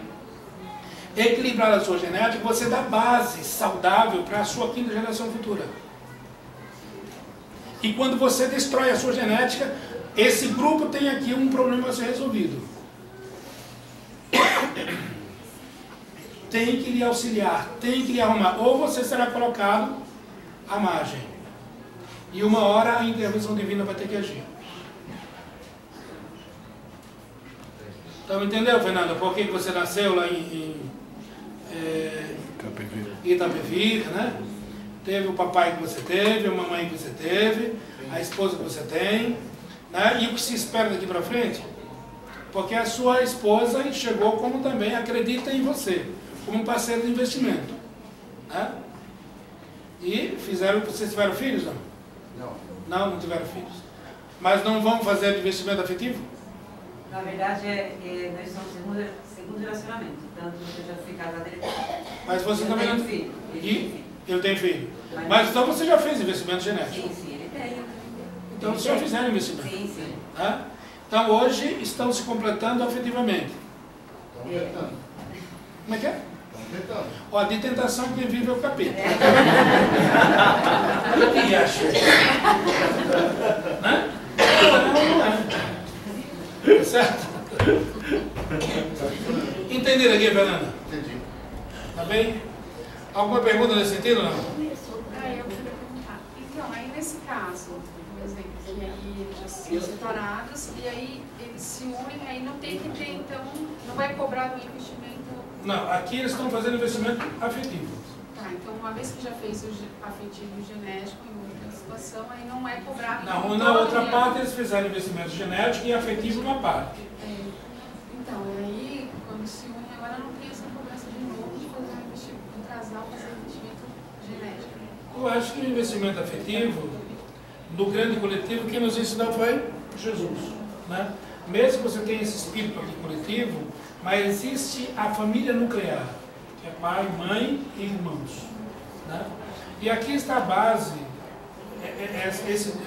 equilibrada da sua genética, você dá base saudável para a sua quinta geração futura. E quando você destrói a sua genética, esse grupo tem aqui um problema a ser resolvido. Tem que lhe auxiliar, tem que lhe arrumar. Ou você será colocado à margem. E uma hora a intervenção divina vai ter que agir. Então, entendeu, Fernando? Por que você nasceu lá em, em é, Itapevi, né? Teve o papai que você teve, a mamãe que você teve, a esposa que você tem, né? E o que se espera daqui para frente? Porque a sua esposa chegou como também acredita em você, como parceiro de investimento, né? E fizeram, vocês tiveram filhos, não? Não. Não, não tiveram filhos. Mas não vão fazer investimento afetivo? Na verdade, é, é, nós somos segundo, segundo relacionamento, tanto você já foi casado, ele... Mas você eu também não... filho. E? Eu tenho filho. Mas, Mas então você já fez investimento genético? Sim, sim, ele tem. Então vocês já fizeram investimento? Sim, sim. Tá? Então hoje estão se completando afetivamente. Estão tentando. Como é que é? Estão tentando. Ó, de tentação quem vive é o capeta. É. Quem achou? Né? Não, não é. Certo? Entenderam aqui, Fernanda? Entendi. Tá bem? Alguma pergunta nesse sentido, não? É, eu queria perguntar. Então, aí nesse caso, por exemplo, que assim, os retornados, e aí eles se unem, aí não tem que ter, então, não vai cobrar do investimento... Não, aqui eles estão fazendo investimento afetivo. Tá, então uma vez que já fez o afetivo genético em outra situação, aí não é cobrado... Não, na outra parte eles fizeram investimento genético e afetivo uma parte. É. Então, aí, quando se unem, agora não tem essa cobrança de novo de fazer um investimento. Casal fazer investimento genético. Eu acho que o investimento afetivo do grande coletivo, quem nos ensinou foi Jesus, né? Mesmo que você tenha esse espírito aqui coletivo, mas existe a família nuclear, que é pai, mãe e irmãos, né? E aqui está a base,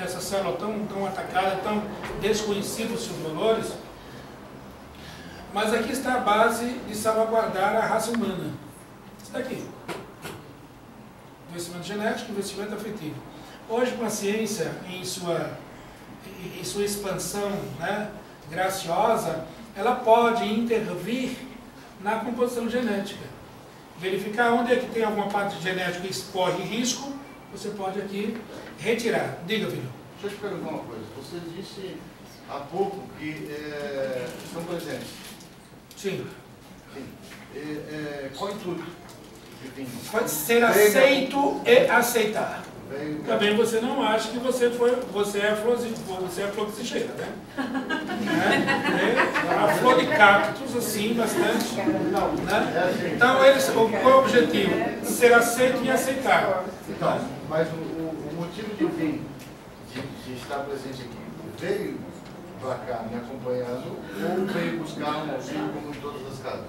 essa célula tão, tão atacada, tão desconhecida os seus valores, mas aqui está a base de salvaguardar a raça humana. Está aqui. Investimento genético, investimento afetivo. Hoje, com a ciência em sua, em sua expansão, né, graciosa, ela pode intervir na composição genética. verificar onde é que tem alguma parte genética que corre risco, você pode aqui retirar. Diga, filho. Deixa eu te perguntar uma coisa. Você disse há pouco que é, são presentes. Sim. Sim. É, é, qual intuito? Pode ser aceito e aceitar. Também você não acha que você, foi, você é afrodisígena, né? né? A flor de cactos, assim, bastante. Né? Então, eles, qual é o objetivo? Ser aceito e aceitar. Então, mas o, o motivo de vir, de, de estar presente aqui, veio para cá me acompanhando ou veio buscar um auxílio como em todas as casas?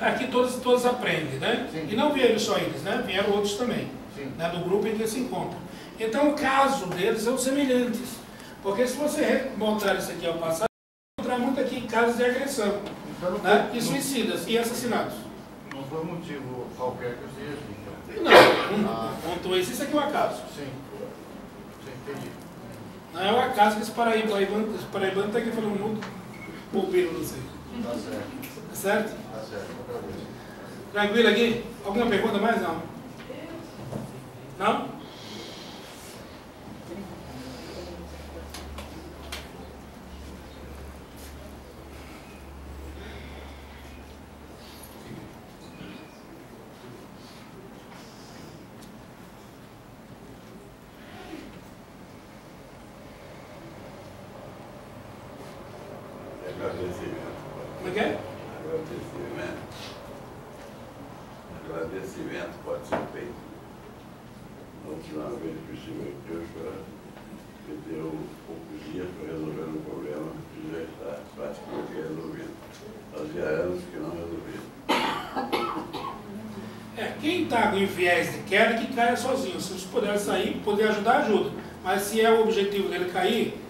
Aqui todos e todas aprendem, né? Sim. E não vieram só eles, né? Vieram outros também. Né, do grupo em que se encontram. Então o caso deles são semelhantes, porque se você remontar isso aqui ao passado, você vai encontrar muito aqui casos de agressão, então, né, foi, e suicidas não, e assassinatos. Não foi motivo qualquer que eu seja. Não, não ah. Contou isso, isso aqui é um acaso. Sim, sim, entendi. Não é um acaso que esse paraibano está aqui falando muito bobeiro, não sei. Tá certo. Tá certo? Tá certo, tranquilo aqui? Alguma pergunta mais? Não. Não? É agradecimento. Como é que é? Agradecimento. Agradecimento pode ser feito. A última vez que eu estive aqui, eu chorava, me deu poucos dias para resolver um problema que já está praticamente resolvido. Fazia anos que não resolvi. É, quem está em viés de queda, que caia sozinho. Se você puder sair, puder ajudar, ajuda. Mas se é o objetivo dele cair,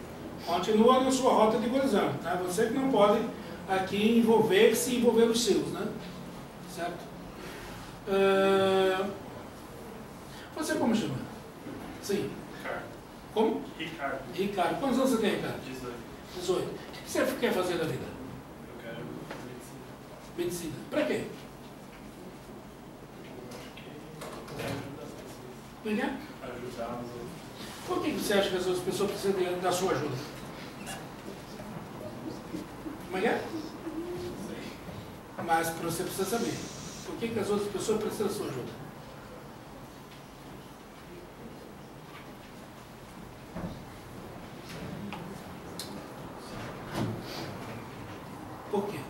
continua na sua rota de colisão. Tá? Você que não pode aqui envolver-se e envolver os seus, né? Certo? Uh... Você como chama? Sim. Ricardo. Como? Ricardo. Ricardo. Quantos anos você tem, Ricardo? dezoito. dezoito. O que você quer fazer da vida? Eu quero medicina. Medicina. Para quê? Eu acho que... Ajudar as pessoas. Ajudar as outras. Por que você acha que as outras pessoas precisam da sua ajuda? Como é que é? Não sei. Mas você precisa saber. Por que, que as outras pessoas precisam da sua ajuda? Por quê?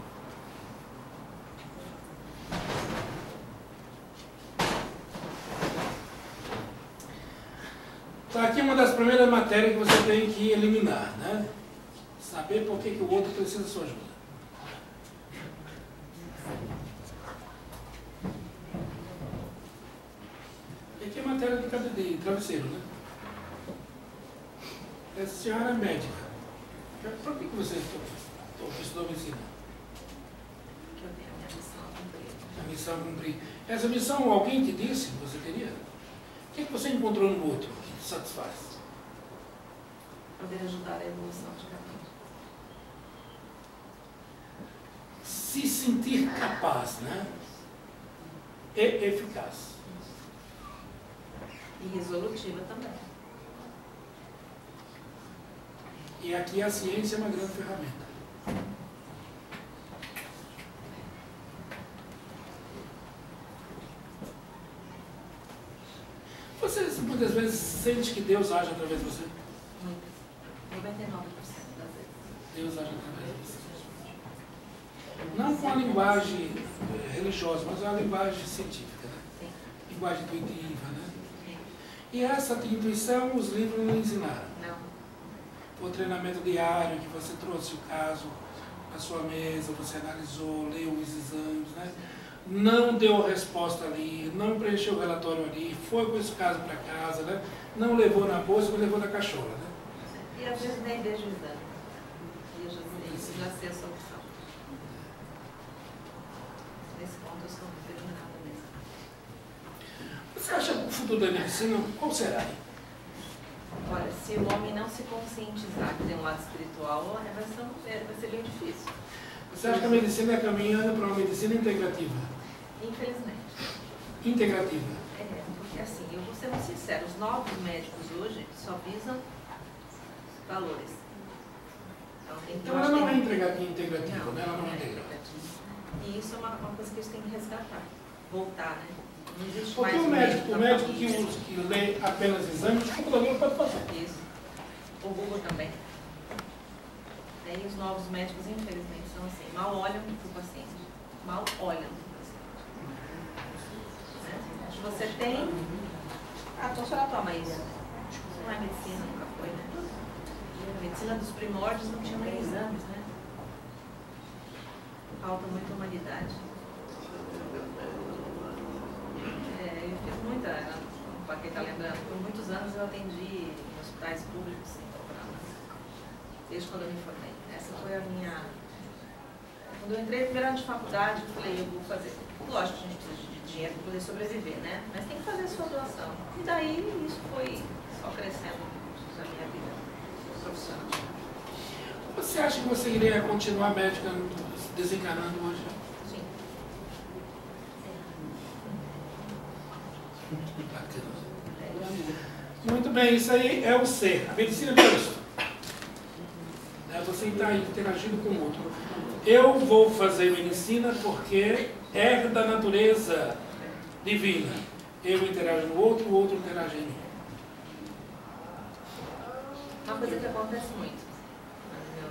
Tá aqui uma das primeiras matérias que você tem que eliminar, né? Saber por que, que o outro precisa da sua ajuda. E aqui é matéria de, cada de travesseiro, né? Essa senhora é médica. Por que, que você estudou medicina? A missão cumprir. Essa missão alguém te disse que você queria? O que, é que você encontrou no outro que te satisfaz? Poder ajudar a evolução de cada um. Se sentir capaz, né? E eficaz. E resolutiva também. E aqui a ciência é uma grande ferramenta. Você muitas vezes sente que Deus age através de você? noventa e nove por cento das vezes. Deus age através de você. Não com a linguagem religiosa, mas a linguagem científica, né? Linguagem intuitiva, né? E essa intuição os livros não ensinaram. O treinamento diário que você trouxe o caso na sua mesa, você analisou, leu os exames, né? Não deu resposta ali, não preencheu o relatório ali, foi com esse caso para casa, né? Não levou na bolsa, mas levou na cachola, né? E às vezes nem vejo o exame. E eu já sei, isso já sei a solução. Nesse ponto eu sou determinada mesmo. Você acha que o futuro da medicina, qual será? Olha, se o homem não se conscientizar que tem um lado espiritual, olha, vai ser, um, vai ser bem difícil. Você acha que a medicina é caminhando para uma medicina integrativa? Infelizmente. integrativa. É, porque assim, eu vou ser muito sincera, os novos médicos hoje só visam valores. Então, então ela não é integrativa, não, né? Ela não é integrativa. E isso é uma, uma coisa que a gente tem que resgatar, voltar, né? Não existe porque mais o médico, o médico que, usa, que lê apenas exames, o computador pode fazer. Isso. O Google também. E os novos médicos, infelizmente, são assim, mal olham para o paciente. Mal olham para o paciente. Você tem... Ah, então a senhora toma isso. Não é medicina, nunca foi, né? A medicina dos primórdios não tinha nem exames, né? Falta muita humanidade. É, eu fiz muita... Para quem está lembrando, por muitos anos eu atendi em hospitais públicos, desde quando eu me formei. Essa foi a minha... Quando eu entrei no primeiro ano de faculdade, eu falei, eu vou fazer. Lógico que a gente precisa de dinheiro para poder sobreviver, né? Mas tem que fazer a sua doação. E daí, isso foi só crescendo na minha vida profissional. Você acha que você iria continuar médica desencarnando hoje? Sim. É. Muito bem, isso aí é o ser. A medicina de Deus. Você está interagindo com o outro. Eu vou fazer medicina porque é da natureza divina. Eu interajo no outro, o outro interage em mim. Uma coisa que acontece muito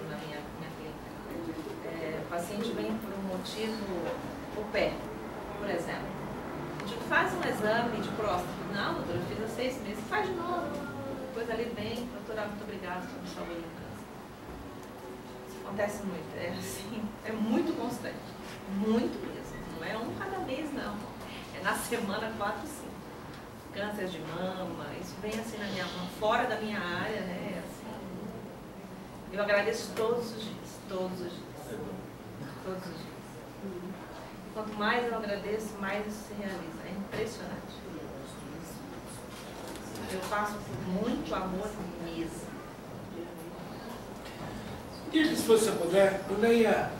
na minha, minha clínica. É, o paciente vem por um motivo, o pé, por exemplo. Tipo, faz um exame de próstata. Não, doutora, eu fiz há seis meses. Faz de novo. Depois ali vem, doutora, muito obrigada por me salvar. Acontece muito, é assim, é muito constante, muito mesmo, não é um cada mês não, é na semana quatro, cinco. Câncer de mama, isso vem assim na minha mão, fora da minha área, né, assim, eu agradeço todos os dias, todos os dias, todos os dias. E quanto mais eu agradeço, mais isso se realiza, é impressionante. Eu faço por muito amor mesmo. E se você puder, leia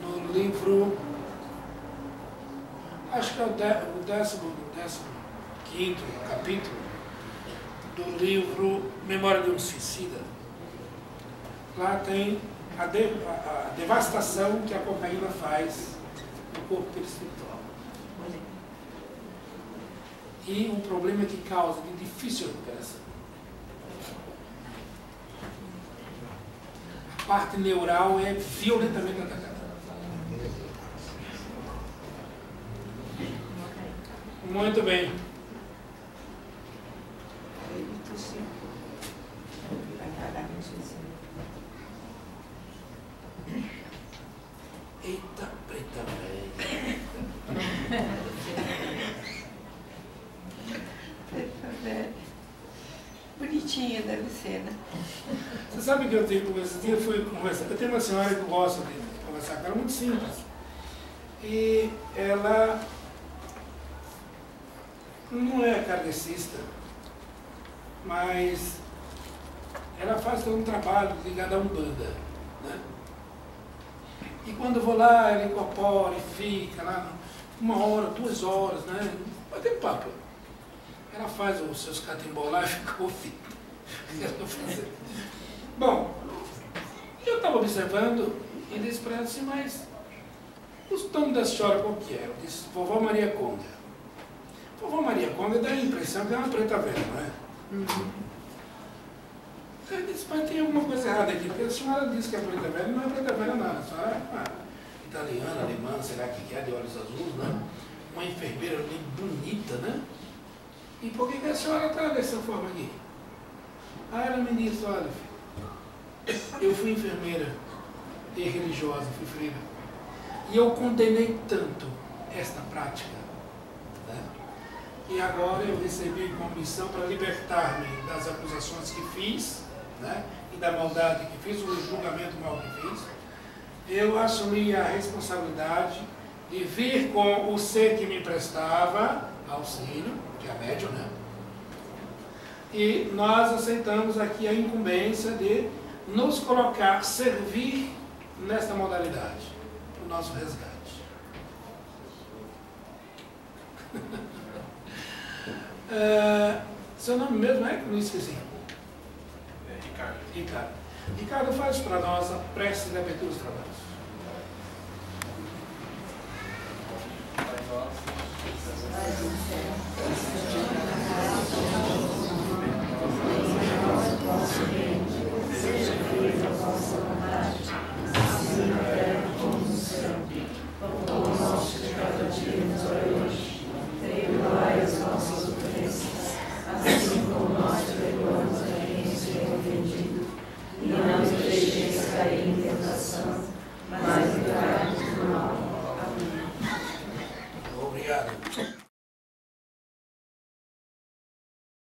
no livro, acho que é o, de, o décimo, décimo quinto capítulo do livro Memória de um Suicida. Lá tem a, de, a, a devastação que a cocaína faz no corpo perispiritual. E um problema que causa de difícil recuperação. A parte neural é violentamente atacada. Muito bem. Eita, preta velha. Preta velha. Bonitinha deve ser, né? Você sabe que eu tenho conversado, eu fui conversar, eu tenho uma senhora que gosta de conversar com ela, muito simples. E ela não é kardecista, mas ela faz todo um trabalho ligado à Umbanda, né? E quando eu vou lá, ela incorpora e fica lá uma hora, duas horas, né? Mas tem papo. Ela faz os seus catimbolá e fica ouvindo. Bom, eu estava observando e disse para ela assim, mas os nomes da senhora qual que é? Eu disse, vovó Maria Conga. Vovó Maria Conga dá a impressão que é uma preta velha, não é? Uhum. Eu disse, mas tem alguma coisa errada aqui, porque a senhora disse que é preta velha, não é preta velha não, a senhora é uma italiana, alemã, será que é de olhos azuis, né? Uma enfermeira bem bonita, né? E por que a senhora está dessa forma aqui? Ah, ela me disse, olha, eu fui enfermeira e religiosa, fui freira, e eu condenei tanto esta prática, né? E agora eu recebi uma missão para libertar-me das acusações que fiz, né? E da maldade que fiz, o julgamento mal que fiz. Eu assumi a responsabilidade de vir com o ser que me emprestava auxílio, que é a médium, né? E nós aceitamos aqui a incumbência de nos colocar, servir nesta modalidade, o nosso resgate. uh, seu nome mesmo é? Não esqueci. É Ricardo. Ricardo. Ricardo, faz para nós a prece da abertura dos trabalhos.